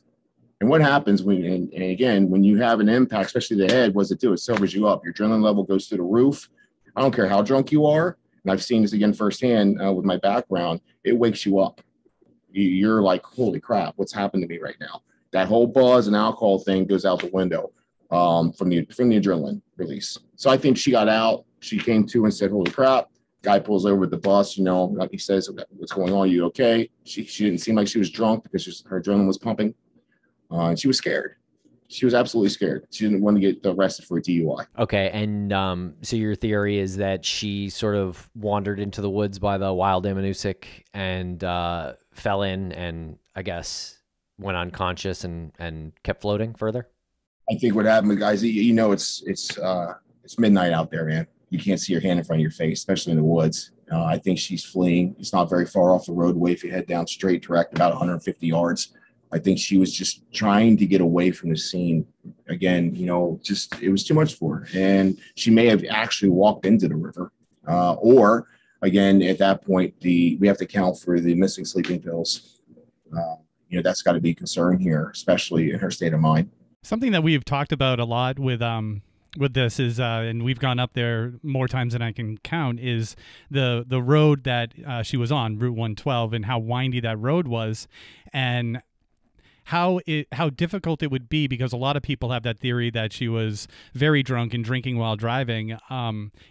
And what happens when, and again, when you have an impact, especially the head, what does it do? It sobers you up. Your adrenaline level goes through the roof. I don't care how drunk you are. And I've seen this again firsthand with my background. It wakes you up. You're like, holy crap, what's happened to me right now? That whole buzz and alcohol thing goes out the window from the adrenaline release. So I think she got out. She came to and said, holy crap. Guy pulls over the bus, you know, he says, what's going on? You okay? She didn't seem like she was drunk because her adrenaline was pumping. And she was scared. She was absolutely scared. She didn't want to get arrested for a DUI. Okay. And so your theory is that she sort of wandered into the woods by the wild Amanusik and fell in and I guess went unconscious and kept floating further? I think what happened, guys, you know, it's midnight out there, man. You can't see your hand in front of your face, especially in the woods. I think she's fleeing. It's not very far off the roadway. If you head down straight, direct, about 150 yards. I think she was just trying to get away from the scene. Again, you know, just it was too much for her. And she may have actually walked into the river. Or, again, at that point, we have to account for the missing sleeping pills. You know, that's got to be a concern here, especially in her state of mind. Something that we've talked about a lot with this is, and we've gone up there more times than I can count, is the road that she was on, Route 112, and how windy that road was and how difficult it would be, because a lot of people have that theory that she was very drunk and drinking while driving.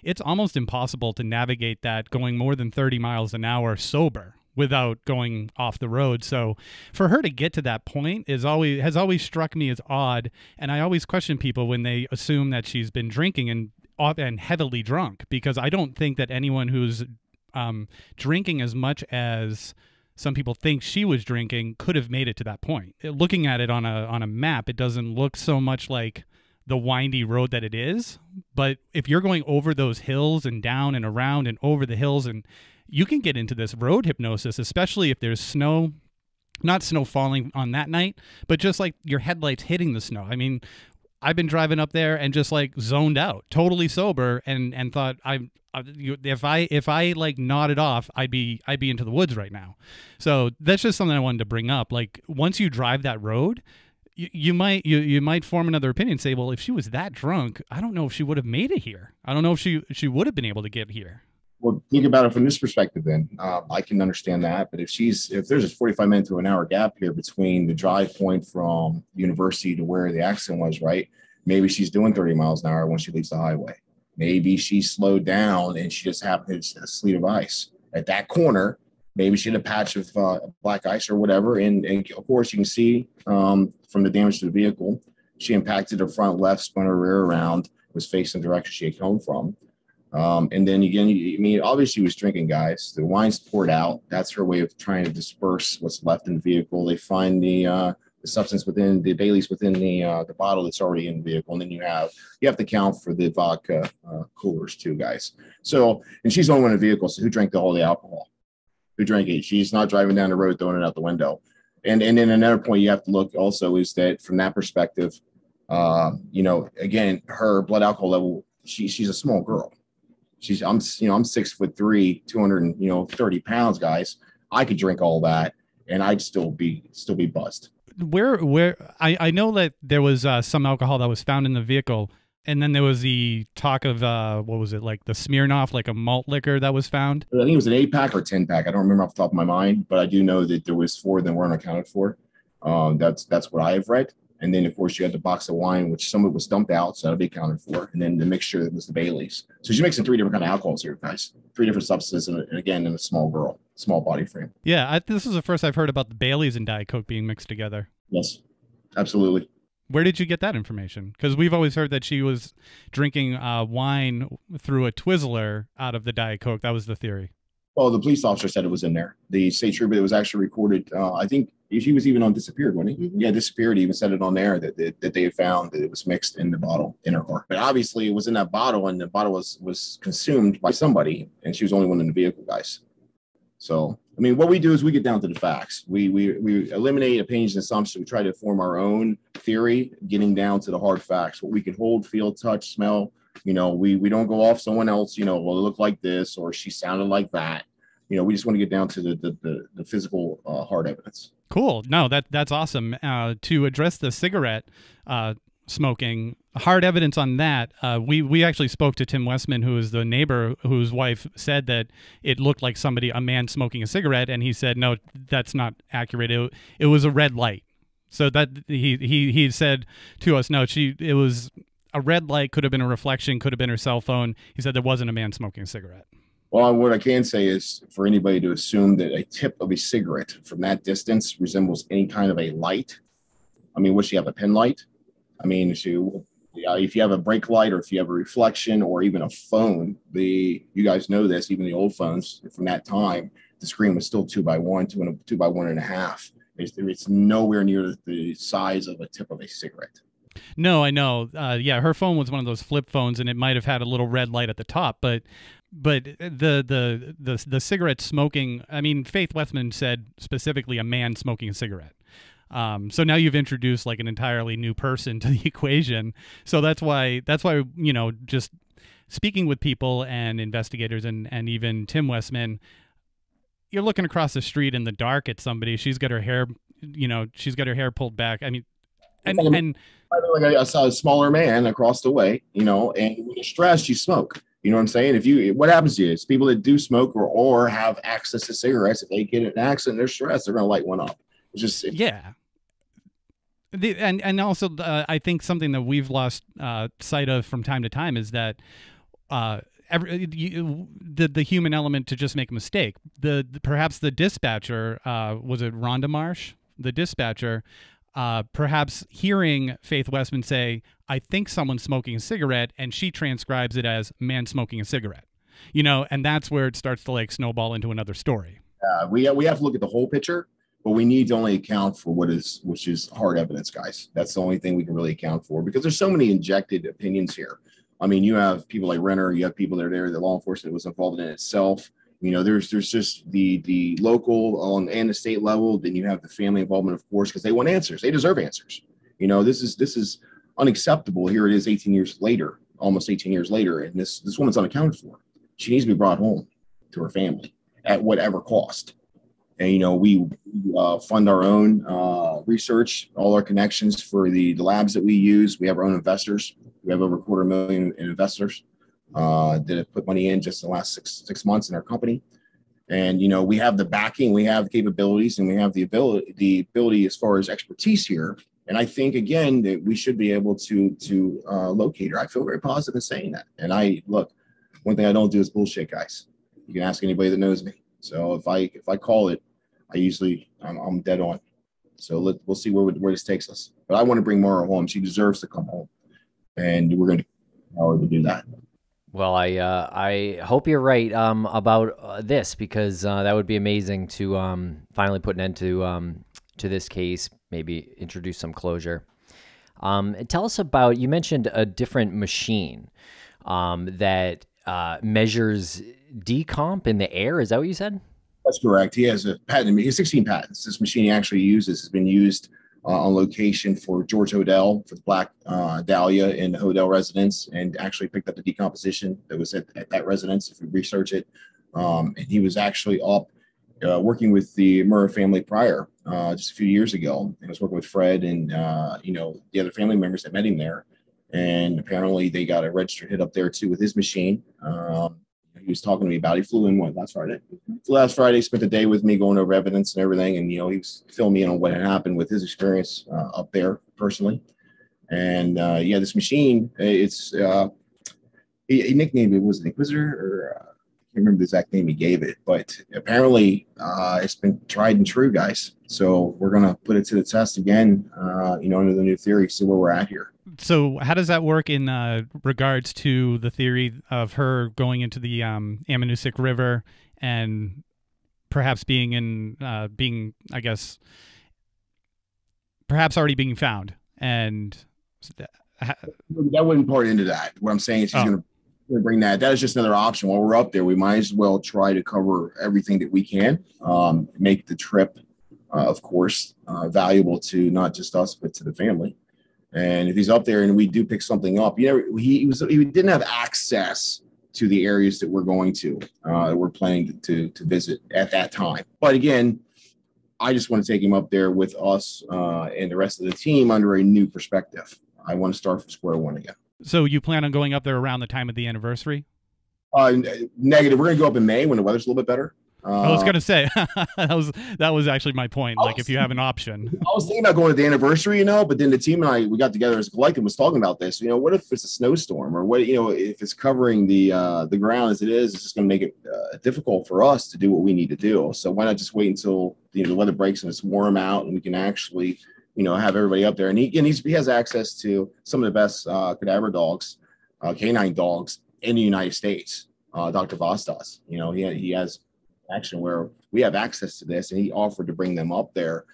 It's almost impossible to navigate that going more than 30 miles an hour sober without going off the road. So for her to get to that point has always struck me as odd, and I always question people when they assume that she's been drinking and heavily drunk, because I don't think that anyone who's drinking as much as some people think she was drinking could have made it to that point. Looking at it on a map, it doesn't look so much like the windy road that it is, but if you're going over those hills and down and around and over the hills, and you can get into this road hypnosis, especially if there's snow, not snow falling on that night, but just like your headlights hitting the snow. I mean, I've been driving up there and just like zoned out, totally sober, and thought if I like nodded off, I'd be into the woods right now. So that's just something I wanted to bring up. Like, once you drive that road, you might form another opinion, say, well, if she was that drunk, I don't know if she would have made it here. I don't know if she would have been able to get here. Well, think about it from this perspective then. I can understand that, but if there's a 45 minute to an hour gap here between the drive point from university to where the accident was, right? Maybe she's doing 30 miles an hour when she leaves the highway. Maybe she slowed down and she just happened to hit a sleet of ice. At that corner, maybe she had a patch of black ice or whatever. And of course, you can see from the damage to the vehicle, she impacted her front left, spun her rear around, was facing the direction she had come from. And then again, I mean, obviously she was drinking, guys. The wine's poured out. That's her way of trying to disperse what's left in the vehicle. They find the substance within the Bailey's within the bottle that's already in the vehicle. And then you have to count for the vodka coolers too, guys. So, and she's on one of the vehicles. So who drank all the alcohol? Who drank it? She's not driving down the road throwing it out the window. And then another point you have to look also is that from that perspective, you know, again, her blood alcohol level. She's a small girl. I'm 6'3", 230 pounds, guys. I could drink all that and I'd still be buzzed. I know that there was some alcohol that was found in the vehicle, and then there was the talk of what was it, like the Smirnoff, like a malt liquor that was found. I think it was an 8-pack or 10-pack. I don't remember off the top of my mind, but I do know that there was 4 that weren't accounted for. That's what I've read. And then, of course, you had the box of wine, which some of it was dumped out, so that'll be accounted for. And then the mixture was the Bailey's. So she's mixing 3 different kinds of alcohols here, guys. 3 different substances, and again, in a small girl, small body frame. Yeah, this is the first I've heard about the Bailey's and Diet Coke being mixed together. Yes, absolutely. Where did you get that information? Because we've always heard that she was drinking wine through a Twizzler out of the Diet Coke. That was the theory. Well, the police officer said it was in there. The state trooper that was actually recorded, I think he was even on Disappeared, wasn't he? Mm-hmm. Yeah, Disappeared even said it on there that they had found that it was mixed in the bottle in her car. But obviously it was in that bottle, and the bottle was consumed by somebody, and she was the only one in the vehicle, guys. So, I mean, what we do is we get down to the facts. We eliminate opinions and assumptions. We try to form our own theory, getting down to the hard facts, what we can hold, feel, touch, smell. You know, we don't go off someone else, you know, well, it looked like this, or she sounded like that. You know, we just want to get down to the physical hard evidence. Cool. No, that's awesome. To address the cigarette smoking, hard evidence on that, we actually spoke to Tim Westman, who is the neighbor whose wife said that it looked like a man smoking a cigarette, and he said, no, that's not accurate. It was a red light. So that he said to us, no, it was... a red light, could have been a reflection, could have been her cell phone. He said there wasn't a man smoking a cigarette. Well, what I can say is for anybody to assume that a tip of a cigarette from that distance resembles any kind of a light. I mean, would she have a pen light? I mean, if you have a brake light, or if you have a reflection, or even a phone, you guys know this, even the old phones from that time, the screen was still 2 by 1 and a half. It's nowhere near the size of a tip of a cigarette. No, I know. Yeah, her phone was one of those flip phones, and it might have had a little red light at the top. But the cigarette smoking. I mean, Faith Westman said specifically a man smoking a cigarette. So now you've introduced like an entirely new person to the equation. So that's why you know, just speaking with people and investigators and even Tim Westman, you're looking across the street in the dark at somebody. She's got her hair, you know, pulled back. I mean. And I saw a smaller man across the way, you know, and when you're stressed, you smoke. You know what I'm saying? What happens to you is people that do smoke or have access to cigarettes, if they get in an accident, they're stressed, they're going to light one up. Yeah. And also, I think something that we've lost sight of from time to time is that the human element to just make a mistake. Perhaps the dispatcher, was it Rhonda Marsh? The dispatcher. Perhaps hearing Faith Westman say, I think someone's smoking a cigarette, and she transcribes it as man smoking a cigarette, you know, and that's where it starts to like snowball into another story. We have to look at the whole picture, but we need to only account for which is hard evidence, guys. That's the only thing we can really account for, because there's so many injected opinions here. I mean, you have people like Renner, you have people that are there, the law enforcement was involved in it itself. You know, there's just the local and the state level. Then you have the family involvement, of course, because they want answers. They deserve answers. You know, this is unacceptable. Here it is 18 years later, almost 18 years later. And this woman's unaccounted for. She needs to be brought home to her family at whatever cost. And, you know, we fund our own research, all our connections for the labs that we use. We have our own investors. We have over $250,000 in investors. That have put money in just in the last six months in our company. And, you know, we have the backing, we have the capabilities, and we have the ability as far as expertise here. And I think, again, that we should be able to locate her. I feel very positive in saying that. And one thing I don't do is bullshit, guys. You can ask anybody that knows me. So if I call it, I'm dead on. So we'll see where this takes us. But I want to bring Maura home. She deserves to come home. And we're going to empower her to do that. Well, I hope you're right about this, because that would be amazing to finally put an end to this case, maybe introduce some closure. Tell us about, you mentioned a different machine that measures decomp in the air. Is that what you said? That's correct. He has a patent. He has 16 patents. This machine he actually uses has been used on location for George Hodel, for the Black Dahlia in the Hodel residence, and actually picked up the decomposition that was at that residence, if you research it. And he was actually up working with the Murray family prior just a few years ago. He was working with Fred and, you know, the other family members that met him there. And apparently they got a registered hit up there too with his machine. He was talking to me about it. He flew in last Friday. Last Friday, spent the day with me going over evidence and everything. And, you know, he was filling me in on what had happened with his experience up there personally. And, yeah, this machine, it's he nicknamed it, was an Inquisitor, or I can't remember the exact name he gave it. But apparently it's been tried and true, guys. So we're going to put it to the test again, you know, under the new theory, see where we're at here. So how does that work in regards to the theory of her going into the Amanusic River and perhaps being in perhaps already being found. And that wouldn't part into that. What I'm saying is she's going to bring that. That is just another option. While we're up there, we might as well try to cover everything that we can, make the trip, of course, valuable to not just us, but to the family. And if he's up there and we do pick something up, you know, he didn't have access to the areas that we're going to, that we're planning to visit at that time. But again, I just want to take him up there with us and the rest of the team under a new perspective. I want to start from square one again. So you plan on going up there around the time of the anniversary? Negative. We're going to go up in May when the weather's a little bit better. I was going to say, that was actually my point. Like, if you have an option. I was thinking about going to the anniversary, you know, but then the team and I, we got together as a collective, was talking about this. You know, what if it's a snowstorm, or what, you know, if it's covering the ground as it is, it's just going to make it difficult for us to do what we need to do. So why not just wait until, you know, the weather breaks and it's warm out and we can actually, you know, have everybody up there. And he has access to some of the best cadaver dogs, canine dogs in the United States. Dr. Vass does. You know, he has action where we have access to this, and he offered to bring them up there.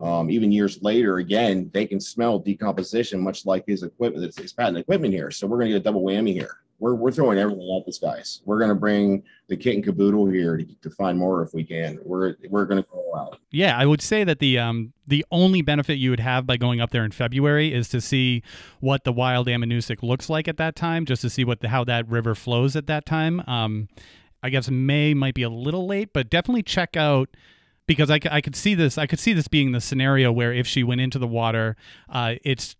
Even years later, again, they can smell decomposition, much like his equipment, his patent equipment here. So we're going to get a double whammy here. We're throwing everything at this, guys. We're going to bring the kit and caboodle here to find more if we can. We're going to go out. Yeah, I would say that the only benefit you would have by going up there in February is to see what the wild Amanoosuc looks like at that time, just to see how that river flows at that time. I guess May might be a little late, but definitely check out, because I could see this. I could see this being the scenario where if she went into the water, it's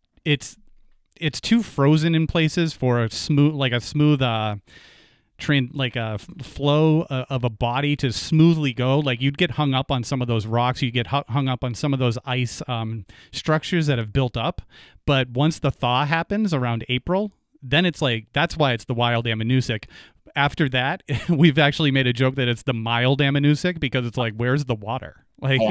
too frozen in places for a flow of a body to smoothly go. Like, you'd get hung up on some of those rocks, you get hung up on some of those ice structures that have built up. But once the thaw happens around April, then it's like, that's why it's the wild Amanoosuc. After that, we've actually made a joke that it's the mild Amanoosuc, because it's like, where's the water? Like, oh,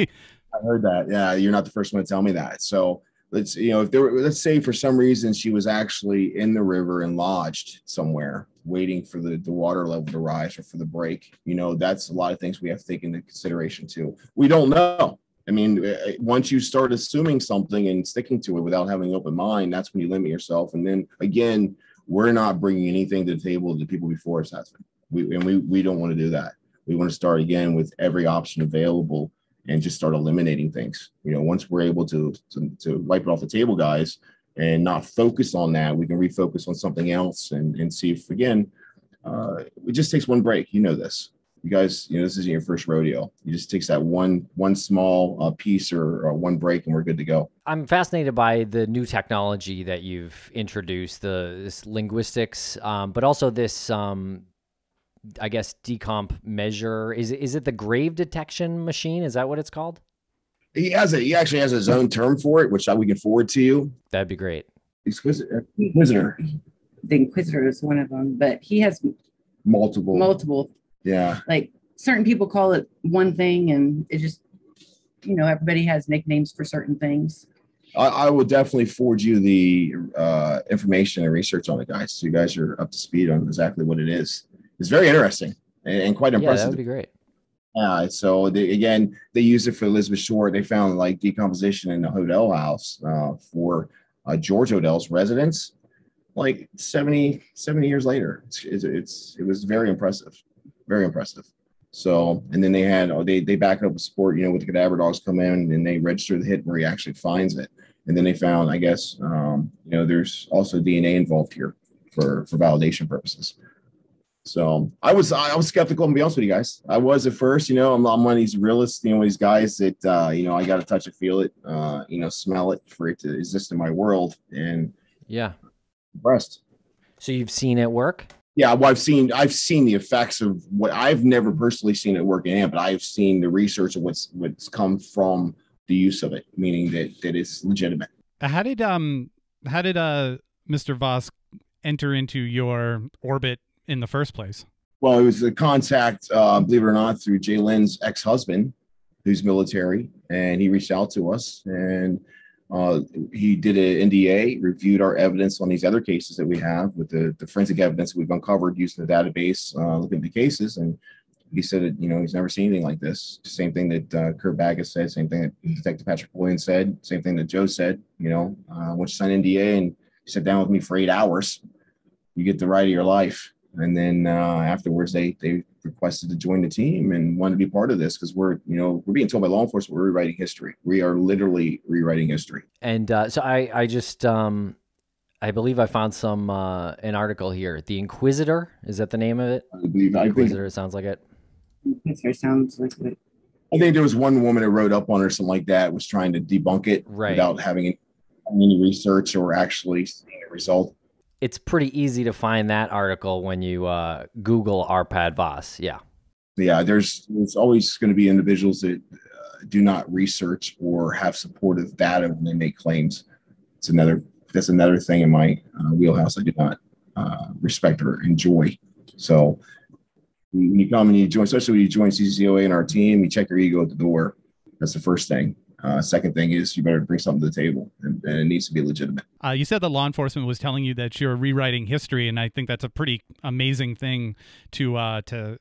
I heard that. Yeah, you're not the first one to tell me that. So let's, you know, if there were, let's say for some reason she was actually in the river and lodged somewhere, waiting for the water level to rise or for the break. You know, that's a lot of things we have to take into consideration too. We don't know. I mean, once you start assuming something and sticking to it without having an open mind, that's when you limit yourself. And then again, we're not bringing anything to the table that the people before us have. We don't want to do that. We want to start again with every option available and just start eliminating things. You know, once we're able to wipe it off the table, guys, and not focus on that, we can refocus on something else and see if, again, it just takes one break. You know this. You guys, you know, this isn't your first rodeo. It just takes that one small piece or one break, and we're good to go. I'm fascinated by the new technology that you've introduced, this linguistics, but also this, I guess, decomp measure. Is it the grave detection machine? Is that what it's called? He actually has his own term for it, which we can forward to you. That'd be great. Inquisitor. The Inquisitor is one of them, but he has multiple. Yeah. Like, certain people call it one thing, and it just, you know, everybody has nicknames for certain things. I will definitely forward you the information and research on it, guys, so you guys are up to speed on exactly what it is. It's very interesting and quite impressive. Yeah, that would be great. So they used it for Elizabeth Shore. They found, like, decomposition in the Odell house for George Odell's residence, like 70 years later. It was very impressive. Very impressive. So, and then they back it up with sport, you know, with the cadaver dogs come in and they register the hit where he actually finds it. And then they found, I guess, you know, there's also DNA involved here for validation purposes. So I was skeptical, to be honest with you guys. I was at first, you know, I'm one of these realists, you know, these guys that, you know, I got to touch it, feel it, you know, smell it for it to exist in my world. And yeah. Impressed. So you've seen it work? Yeah, well, I've seen the effects of what I've never personally seen it work in, but I've seen the research of what's come from the use of it, meaning that it's legitimate. How did Mr. Vass enter into your orbit in the first place? Well, it was a contact, believe it or not, through Jay Lynn's ex-husband, who's military, and he reached out to us, and he did an NDA, reviewed our evidence on these other cases that we have with the forensic evidence we've uncovered using the database, looking at the cases, and he said that, you know, he's never seen anything like this. Same thing that Kurt Baggett said, same thing that Detective Patrick Williams said, same thing that Joe said, you know, once you sign an NDA and you sit down with me for 8 hours, you get the ride of your life. And then afterwards, they requested to join the team and wanted to be part of this because we're, you know, we're being told by law enforcement we're rewriting history. We are literally rewriting history. And so I just, I believe I found some, an article here. The Inquisitor, is that the name of it? I believe Inquisitor sounds like it. Inquisitor sounds like it. I think there was one woman that wrote up on her, something like that, was trying to debunk it without having any research or actually seeing a result. It's pretty easy to find that article when you Google Arpad Vass. Yeah. Yeah. There's always going to be individuals that do not research or have supportive data when they make claims. It's another, that's another thing in my wheelhouse I do not respect or enjoy. So when you come and you join, especially when you join CCOA and our team, you check your ego at the door. That's the first thing. Second thing is you better bring something to the table, and it needs to be legitimate. You said that law enforcement was telling you that you're rewriting history, and I think that's a pretty amazing thing to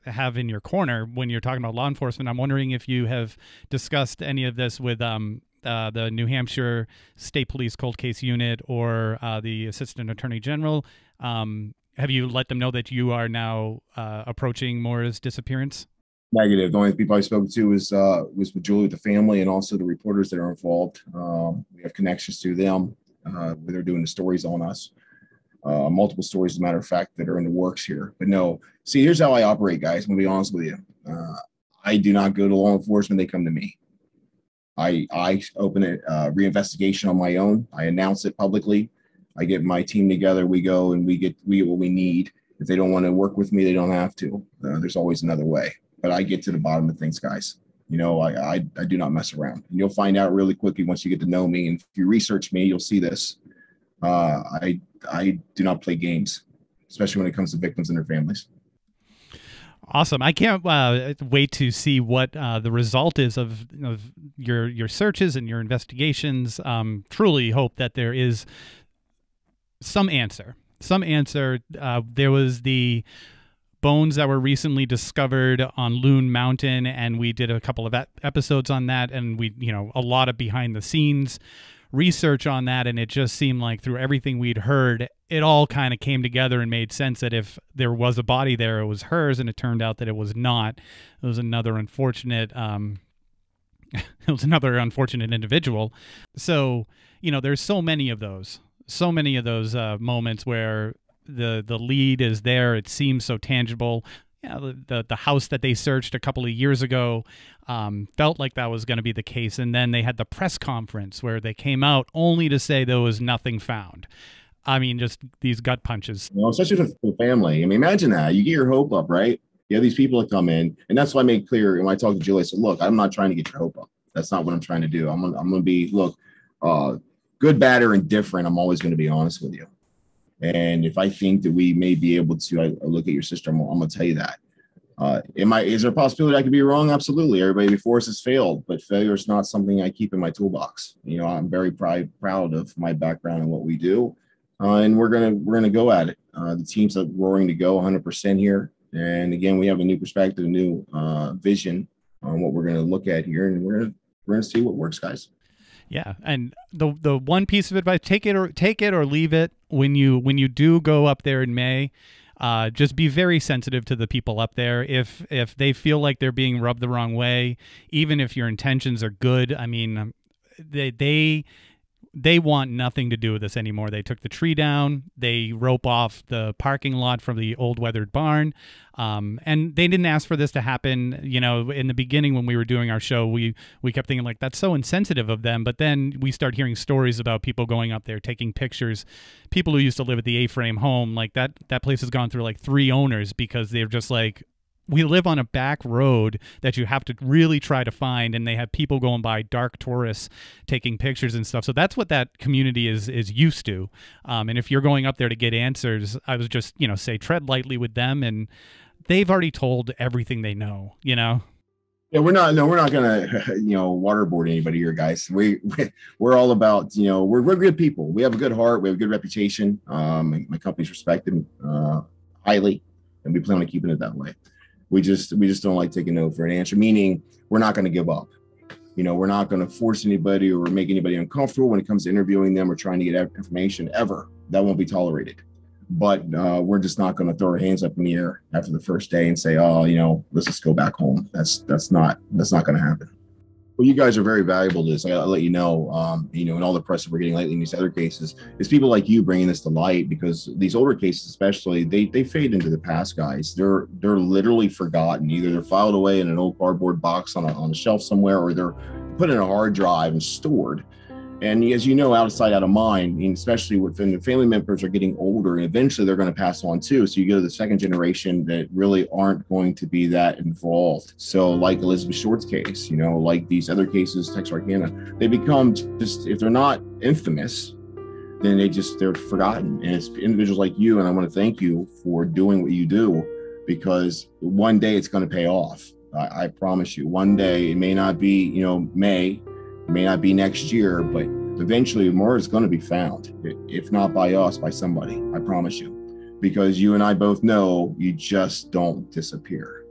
have in your corner when you're talking about law enforcement. I'm wondering if you have discussed any of this with the New Hampshire State Police Cold Case Unit or the Assistant Attorney General. Have you let them know that you are now approaching Maura's disappearance? Negative. The only people I spoke to was with Julie, with the family, and also the reporters that are involved. We have connections to them where they're doing the stories on us, multiple stories, as a matter of fact, that are in the works here. But no, see, here's how I operate, guys. I'm gonna be honest with you. I do not go to law enforcement; they come to me. I open a reinvestigation on my own. I announce it publicly. I get my team together. We go and we get what we need. If they don't want to work with me, they don't have to. There's always another way. But I get to the bottom of things, guys. You know, I do not mess around. And you'll find out really quickly once you get to know me. And if you research me, you'll see this. I do not play games, especially when it comes to victims and their families. Awesome. I can't wait to see what the result is of your searches and your investigations. Truly hope that there is some answer. Some answer. There was the bones that were recently discovered on Loon Mountain, and we did a couple of episodes on that, and we, you know, a lot of behind the scenes research on that, and it just seemed like through everything we'd heard, it all kind of came together and made sense that if there was a body there, it was hers, and it turned out that it was not. It was another unfortunate it was another unfortunate individual. So, you know, there's so many of those, moments where the lead is there. It seems so tangible. Yeah, the house that they searched a couple of years ago felt like that was going to be the case. And then they had the press conference where they came out only to say there was nothing found. I mean, just these gut punches. You know, especially for the family. I mean, imagine that. You get your hope up, right? You have these people that come in. And that's why I made clear when I talked to Julie, I said, look, I'm not trying to get your hope up. That's not what I'm trying to do. I'm going to be, look, good, bad, or indifferent. I'm always going to be honest with you. And if I think that we may be able to, I look at your sister, I'm going to tell you that. Is there a possibility I could be wrong? Absolutely. Everybody before us has failed, but failure is not something I keep in my toolbox. You know, I'm very proud of my background and what we do. And we're gonna go at it. The team's roaring to go 100% here. And again, we have a new perspective, a new vision on what we're going to look at here. And we're gonna see what works, guys. Yeah, and the one piece of advice, take it or leave it. When you do go up there in May, just be very sensitive to the people up there. If they feel like they're being rubbed the wrong way, even if your intentions are good, I mean, they want nothing to do with this anymore. They took the tree down. They rope off the parking lot from the old weathered barn. And they didn't ask for this to happen. You know, in the beginning when we were doing our show, we kept thinking, like, that's so insensitive of them. But then we start hearing stories about people going up there, taking pictures. People who used to live at the A-frame home, like that place has gone through like 3 owners because they're just like, we live on a back road that you have to really try to find, and they have people going by, dark tourists taking pictures and stuff. So that's what that community is used to. And if you're going up there to get answers, I was just, you know, say tread lightly with them, and they've already told everything they know, you know? Yeah, we're not going to, you know, waterboard anybody here, guys. We're all about, you know, we're good people. We have a good heart. We have a good reputation. My company's respected highly, and we plan on keeping it that way. We just don't like taking no for an answer, meaning we're not going to give up. You know, we're not going to force anybody or make anybody uncomfortable when it comes to interviewing them or trying to get information ever. That won't be tolerated. But we're just not going to throw our hands up in the air after the first day and say, oh, you know, let's just go back home. That's not going to happen. Well, you guys are very valuable to this. I'll let you know, you know, in all the press that we're getting lately in these other cases, it's people like you bringing this to light, because these older cases, especially, they fade into the past, guys. They're literally forgotten. Either they're filed away in an old cardboard box on a shelf somewhere, or they're put in a hard drive and stored. And as you know, out of sight, out of mind, and especially when the family members are getting older, and eventually they're going to pass on too. So you go to the second generation that really aren't going to be that involved. So like Elizabeth Short's case, you know, like these other cases, Texarkana, they become just, if they're not infamous, then they're forgotten. And it's individuals like you. And I want to thank you for doing what you do, because one day it's going to pay off. I promise you, one day. It may not be, you know, May. It may not be next year, but eventually more is going to be found, if not by us, by somebody, I promise you, because you and I both know you just don't disappear.